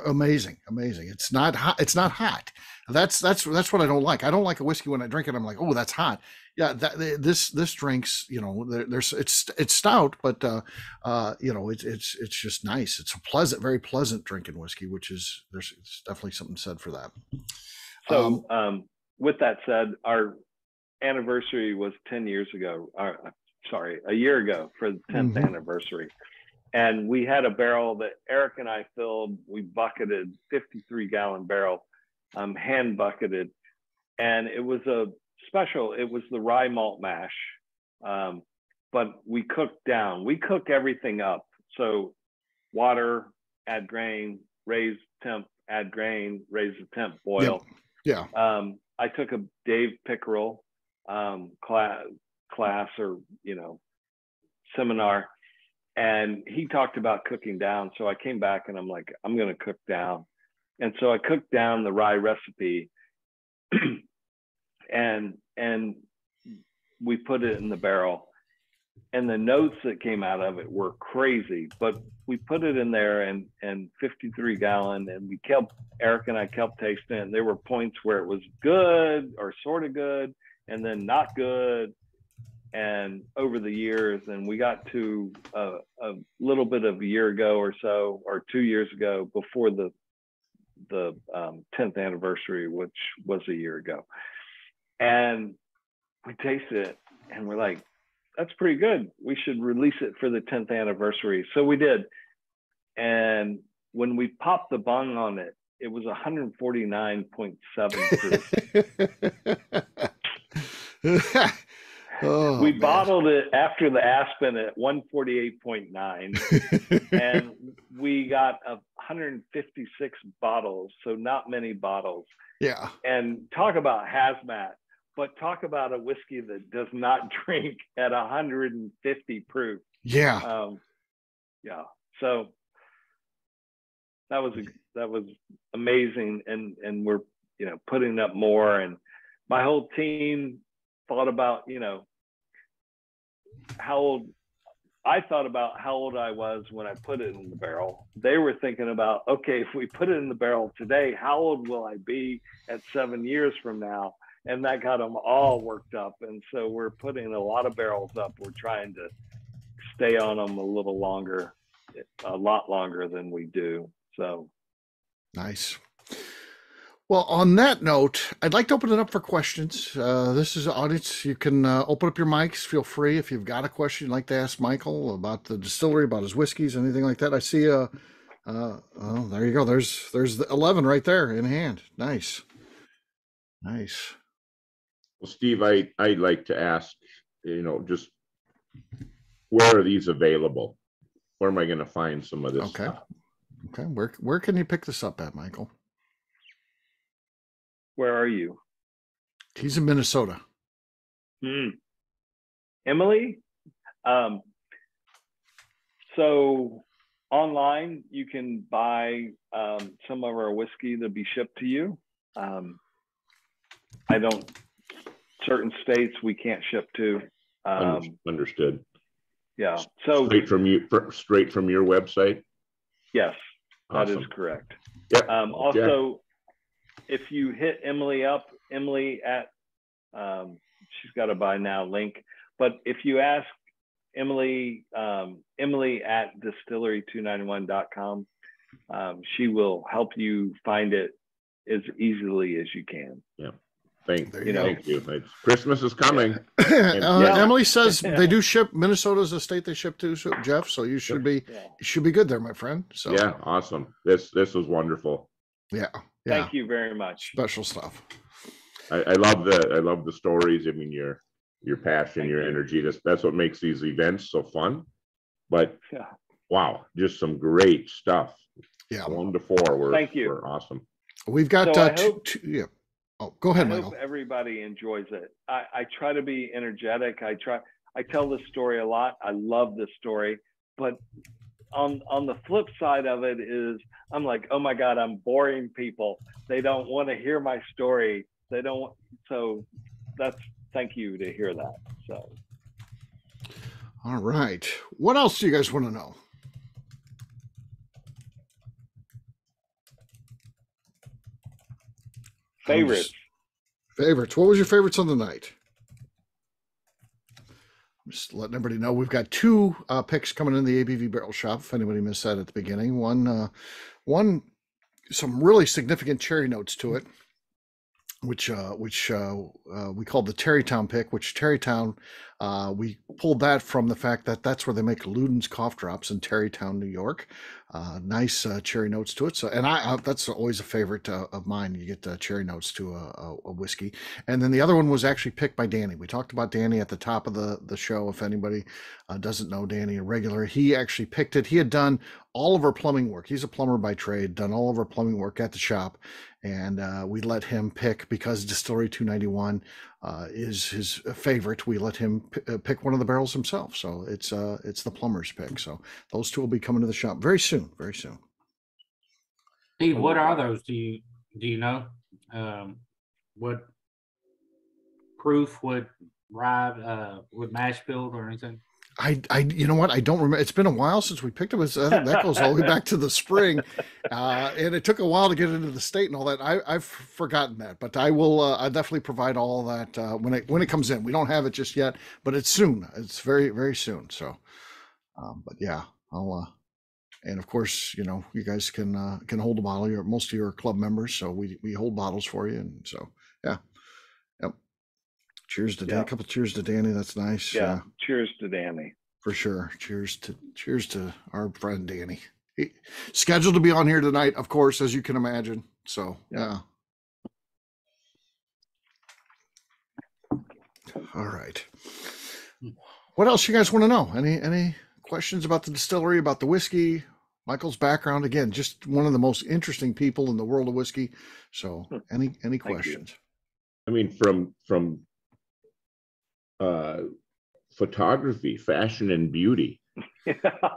amazing, amazing. It's not hot. It's not hot. That's that's that's what I don't like. I don't like a whiskey when I drink it. I'm like, oh, that's hot. Yeah, that, this this drinks, you know, there, there's it's it's stout, but uh, uh, you know, it's it's it's just nice. It's a pleasant, very pleasant drinking whiskey, which is there's it's definitely something said for that. So, um, um, with that said, our anniversary was ten years ago. Or, sorry, a year ago for the tenth mm-hmm. anniversary, and we had a barrel that Eric and I filled. We bucketed fifty-three gallon barrel, um, hand bucketed, and it was a special. It was the rye malt mash, um, but we cooked down. We cook everything up. So water, add grain, raise temp, add grain, raise the temp, boil. Yeah. yeah. Um, I took a Dave Pickerel um, class, class or, you know, seminar, and he talked about cooking down. So I came back and I'm like, I'm going to cook down. And so I cooked down the rye recipe. And and we put it in the barrel, and the notes that came out of it were crazy. But we put it in there and and fifty-three gallon, and we kept Eric and I kept tasting it. And there were points where it was good or sort of good, and then not good. And over the years, and we got to a, a little bit of a year ago or so, or two years ago before the the um, tenth anniversary, which was a year ago. And we tasted it and we're like, that's pretty good. We should release it for the tenth anniversary. So we did. And when we popped the bung on it, it was one forty-nine point seven. Oh, we man. bottled it after the Aspen at one forty-eight point nine. And we got one hundred fifty-six bottles, so not many bottles. Yeah. And talk about hazmat, but talk about a whiskey that does not drink at one hundred fifty proof. Yeah. Um, yeah. So that was, a, that was amazing. And, and we're, you know, putting up more, and my whole team thought about, you know, how old I thought about how old I was when I put it in the barrel. They were thinking about, okay, if we put it in the barrel today, how old will I be at seven years from now? And that got them all worked up. And so we're putting a lot of barrels up. We're trying to stay on them a little longer, a lot longer than we do. So Nice. Well, on that note, I'd like to open it up for questions. Uh, this is an audience. You can uh, open up your mics. Feel free. If you've got a question you'd like to ask Michael about the distillery, about his whiskeys, anything like that. I see a, uh, uh, oh, there you go. There's, there's the eleven right there in hand. Nice. Nice. Well, Steve, I, I'd like to ask, you know, just where are these available? Where am I going to find some of this okay. stuff? Okay. Where, where can you pick this up at, Michael? Where are you? He's in Minnesota. Mm. Emily? Um, so online, you can buy um, some of our whiskey that'll be shipped to you. Um, I don't, certain states we can't ship to. Um, Understood. Yeah. So straight from you, straight from your website? Yes, awesome. That is correct. Yep. Um, also, yeah. If you hit Emily up, Emily at, um, she's got a buy now link. But if you ask Emily, um, Emily at distillery two ninety-one dot com, um, she will help you find it as easily as you can. Yeah. Thank you. you know. Thank you. It's, Christmas is coming. And, uh, yeah. Emily says they do ship. Minnesota is a state they ship to, so, Jeff. So you should be yeah. should be good there, my friend. So yeah, awesome. This this was wonderful. Yeah. Yeah. Thank you very much. Special stuff. I, I love the I love the stories. I mean, your your passion, Thank your you. energy. That's that's what makes these events so fun. But yeah. wow, just some great stuff. Yeah, one to four. We're, Thank you. We're awesome. We've got. So uh, I hope, two, two, yeah. Oh, go ahead, I Michael. Hope everybody enjoys it. I, I try to be energetic. I try. I tell this story a lot. I love this story, but. On, on the flip side of it is I'm like, oh my God, I'm boring people. They don't want to hear my story. They don't want, so that's, thank you to hear that. So. All right. What else do you guys want to know? Favorites. Favorites. What was your favorites on the night? Just letting everybody know we've got two uh, picks coming in the A B V barrel shop. If anybody missed that at the beginning, one, uh, one, some really significant cherry notes to it, which uh, which uh, uh, we called the Tarrytown pick. Which Tarrytown, uh, we pulled that from the fact that that's where they make Luden's cough drops in Tarrytown, New York. Uh, nice uh, cherry notes to it. So, and I, I that's always a favorite uh, of mine. You get uh, cherry notes to a, a whiskey. And then the other one was actually picked by Danny. We talked about Danny at the top of the the show. If anybody uh, doesn't know Danny, a regular, he actually picked it. He had done all of our plumbing work. He's a plumber by trade, done all of our plumbing work at the shop. And uh, we let him pick because Distillery two ninety-one uh, is his favorite. We let him p pick one of the barrels himself. So it's uh, it's the plumber's pick. So those two will be coming to the shop very soon, very soon. Steve, what are those? Do you do you know um, what proof would ride uh, would mash build or anything? I, I, you know what? I don't remember. It's been a while since we picked them. Uh, that goes all the way back to the spring. Uh, and it took a while to get into the state and all that. I, I've forgotten that, but I will, uh, I definitely provide all that, uh, when it, when it comes in. We don't have it just yet, but it's soon. It's very, very soon. So, um, but yeah, I'll, uh, and of course, you know, you guys can, uh, can hold a bottle. You're most of your club members. So we, we hold bottles for you. And so, yeah. Cheers to yeah. Danny. A couple of cheers to Danny. That's nice. Yeah. Uh, cheers to Danny. For sure. Cheers to cheers to our friend Danny. He, scheduled to be on here tonight, of course, as you can imagine. So yeah. yeah. All right. What else you guys want to know? Any any questions about the distillery, about the whiskey? Michael's background, again, just one of the most interesting people in the world of whiskey. So any any questions? You. I mean, from from uh photography, fashion and beauty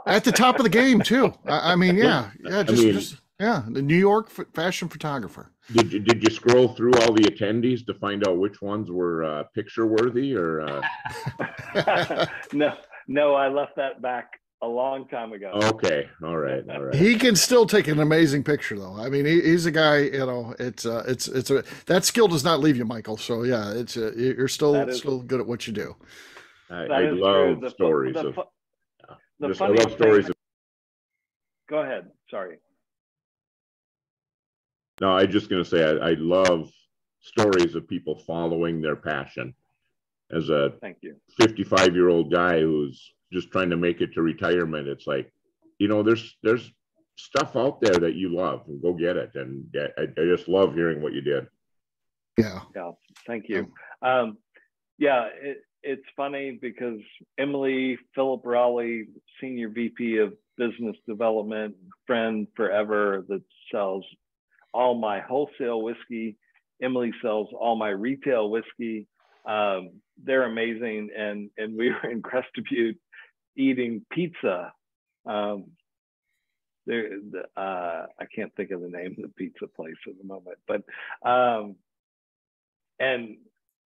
at the top of the game too. I, I mean yeah yeah just, I mean, just yeah the New York fashion photographer. Did you, did you scroll through all the attendees to find out which ones were uh picture worthy or uh... no no I left that back a long time ago. Okay. All right. All right. He can still take an amazing picture though. I mean, he, he's a guy, you know, it's uh it's, it's a, that skill does not leave you, Michael. So yeah, it's a, you're still, is, still good at what you do. I, I love the, stories. The, of, the, the just, I love stories. Of... Go ahead. Sorry. No, I'm just going to say I, I love stories of people following their passion. As a Thank you. fifty-five-year-old guy who's just trying to make it to retirement, it's like, you know, there's there's stuff out there that you love, and go get it. And I, I just love hearing what you did. Yeah. Yeah. Thank you. Um, yeah, it, it's funny because Emily, Philip Raleigh, Senior V P of Business Development, friend forever that sells all my wholesale whiskey. Emily sells all my retail whiskey. Um, they're amazing. And, and we were in Crested Butte eating pizza. Um, there, uh, I can't think of the name of the pizza place at the moment, but, um, and,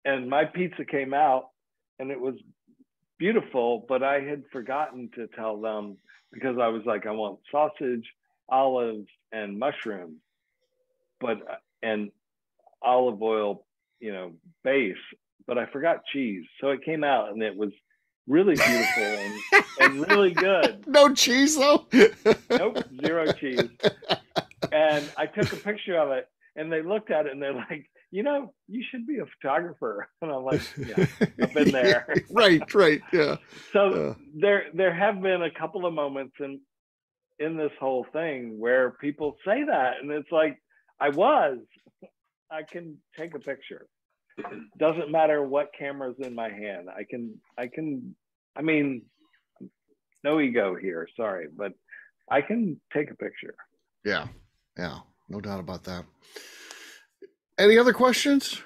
and my pizza came out and it was beautiful, but I had forgotten to tell them because I was like, I want sausage, olives, and mushrooms, but, and olive oil, you know, base, but I forgot cheese. So it came out and it was really beautiful and, and really good. No cheese though? Nope, zero cheese. And I took a picture of it and they looked at it and they're like, you know, you should be a photographer. And I'm like, yeah, I've been there. Right, right, yeah. So uh. there, there have been a couple of moments in, in this whole thing where people say that and it's like, I was, I can take a picture. Doesn't matter what camera's in my hand. I can, I can, I mean, no ego here, sorry, but I can take a picture. Yeah, yeah, no doubt about that. Any other questions?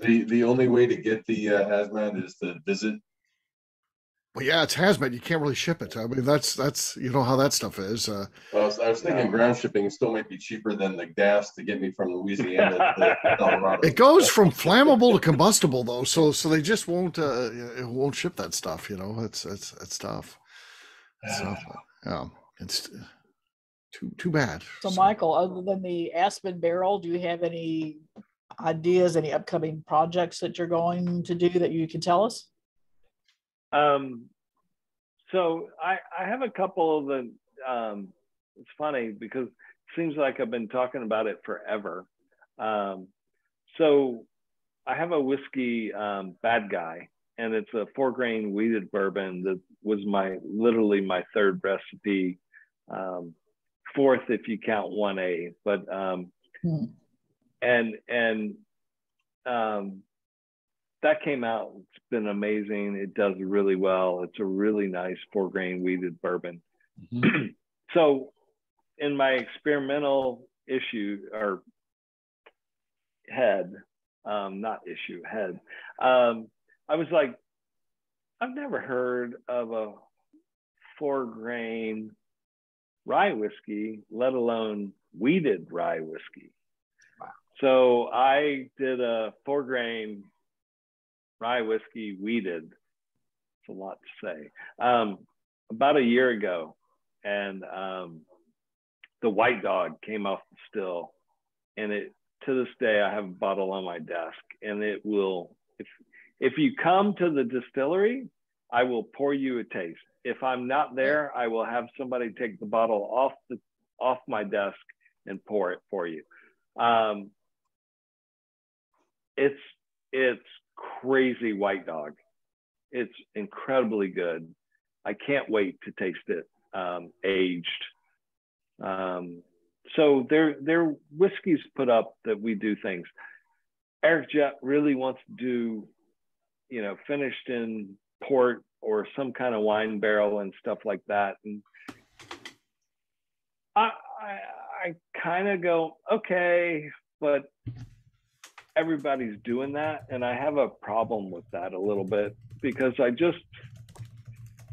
The the only way to get the uh, hazmat is to visit. Well, yeah, it's hazmat. You can't really ship it. I mean, that's that's you know how that stuff is. Uh, well, I was, I was thinking um, ground shipping still might be cheaper than the gas to get me from Louisiana to Colorado. It goes from flammable to combustible, though, so so they just won't uh, it won't ship that stuff. You know, it's it's it's tough. It's tough. Yeah, it's too too bad. So, so, Michael, other than the Aspen Barrel, do you have any ideas, any upcoming projects that you're going to do that you can tell us? Um, so I, I have a couple of the, um, it's funny because it seems like I've been talking about it forever. Um, so I have a whiskey, um, Bad Guy, and it's a four grain wheated bourbon that was my, literally my third recipe, um, fourth, if you count one A, but, um, hmm. and, and, um, that came out, it's been amazing. It does really well. It's a really nice four grain wheated bourbon. Mm-hmm. So in my experimental issue or head, um, not issue head, um, I was like, I've never heard of a four grain rye whiskey, let alone wheated rye whiskey. Wow. So I did a four grain rye whiskey wheated, it's a lot to say, um, about a year ago. And um, the White Dog came off the still. And it, to this day, I have a bottle on my desk. And it will, if, if you come to the distillery, I will pour you a taste. If I'm not there, I will have somebody take the bottle off, the, off my desk and pour it for you. Um, it's, it's, crazy White Dog. It's incredibly good. I can't wait to taste it um, aged. Um, so their their whiskeys put up that we do things. Eric Jett really wants to do, you know, finished in port or some kind of wine barrel and stuff like that. And I I, I kind of go, okay, but everybody's doing that, and I have a problem with that a little bit because I just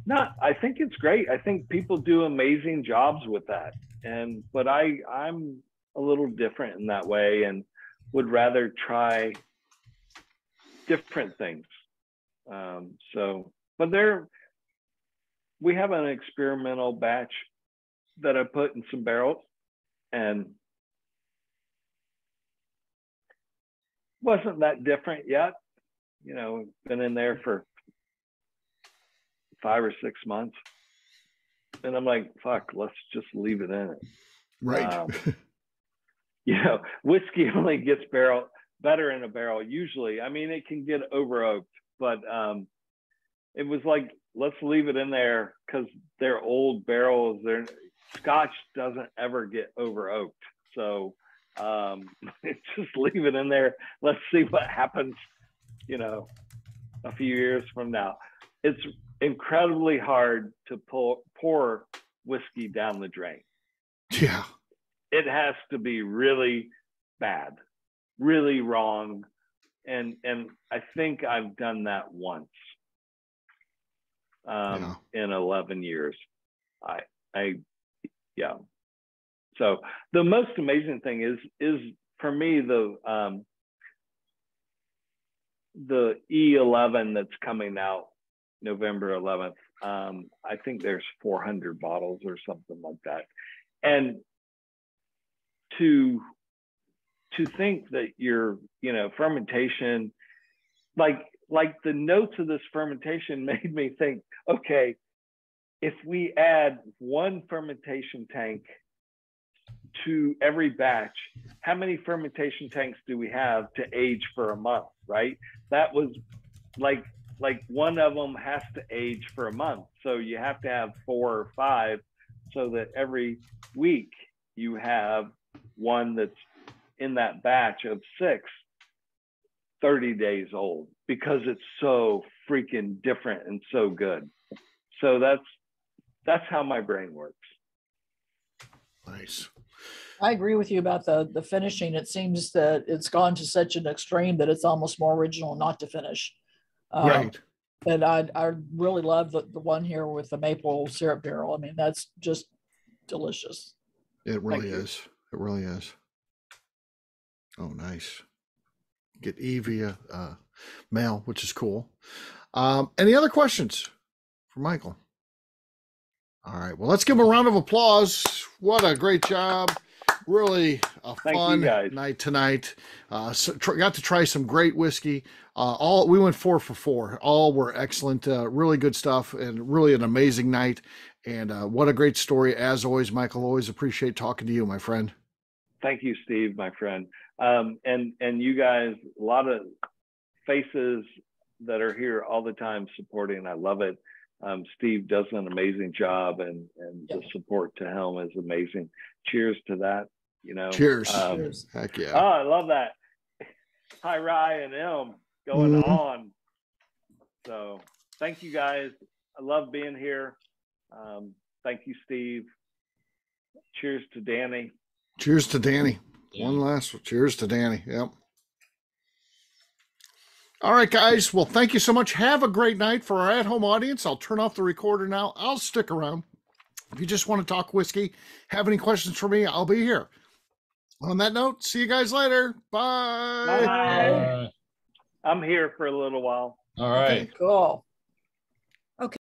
not I think it's great. I think people do amazing jobs with that, and but I I'm a little different in that way and would rather try different things. Um, so but there we have an experimental batch that I put in some barrels and wasn't that different yet, you know, been in there for five or six months and I'm like, fuck, let's just leave it in it. Right. Um, you know, whiskey only gets barrel better in a barrel usually. I mean, it can get over oaked, but um, it was like, let's leave it in there because they're old barrels. They're, Scotch doesn't ever get over oaked. So um, just leave it in there. Let's see what happens, you know, a few years from now. It's incredibly hard to pull, pour whiskey down the drain. Yeah. It has to be really bad, really wrong. And, and I think I've done that once. Um, yeah. In eleven years. I, I, yeah. So the most amazing thing is, is for me, the, um, the E eleven that's coming out November eleventh. Um, I think there's four hundred bottles or something like that. And to, to think that your, you know, fermentation, like, like the notes of this fermentation made me think, okay, if we add one fermentation tank to every batch, how many fermentation tanks do we have to age for a month, right? That was like, like one of them has to age for a month. So you have to have four or five so that every week you have one that's in that batch of six, thirty days old, because it's so freaking different and so good. So that's that's how my brain works. Nice. I agree with you about the the finishing. It seems that it's gone to such an extreme that it's almost more original not to finish. Um, right. And I I really love the, the one here with the maple syrup barrel. I mean, that's just delicious. It really is. It really is. Oh, nice. Get E via uh, mail, which is cool. Um, any other questions for Michael? All right. Well, let's give him a round of applause. What a great job. Really a fun night tonight. Uh, so tr- got to try some great whiskey. Uh, all we went four for four. All were excellent. Uh, really good stuff and really an amazing night. And uh, what a great story. As always, Michael, always appreciate talking to you, my friend. Thank you, Steve, my friend. Um, and, and you guys, a lot of faces that are here all the time supporting. I love it. Um, Steve does an amazing job, and, and yeah. the support to him is amazing. Cheers to that, you know. Cheers. Um, Cheers. Heck yeah. Oh, I love that. Hi, Ryan and Elm going mm-hmm. on. So thank you guys. I love being here. Um, thank you, Steve. Cheers to Danny. Cheers to Danny. One last one. Cheers to Danny. Yep. All right, guys. Well, thank you so much. Have a great night. For our at-home audience, I'll turn off the recorder now. I'll stick around. If you just want to talk whiskey, have any questions for me, I'll be here. On that note, see you guys later. Bye. Bye. Bye. I'm here for a little while. All right. Okay, cool.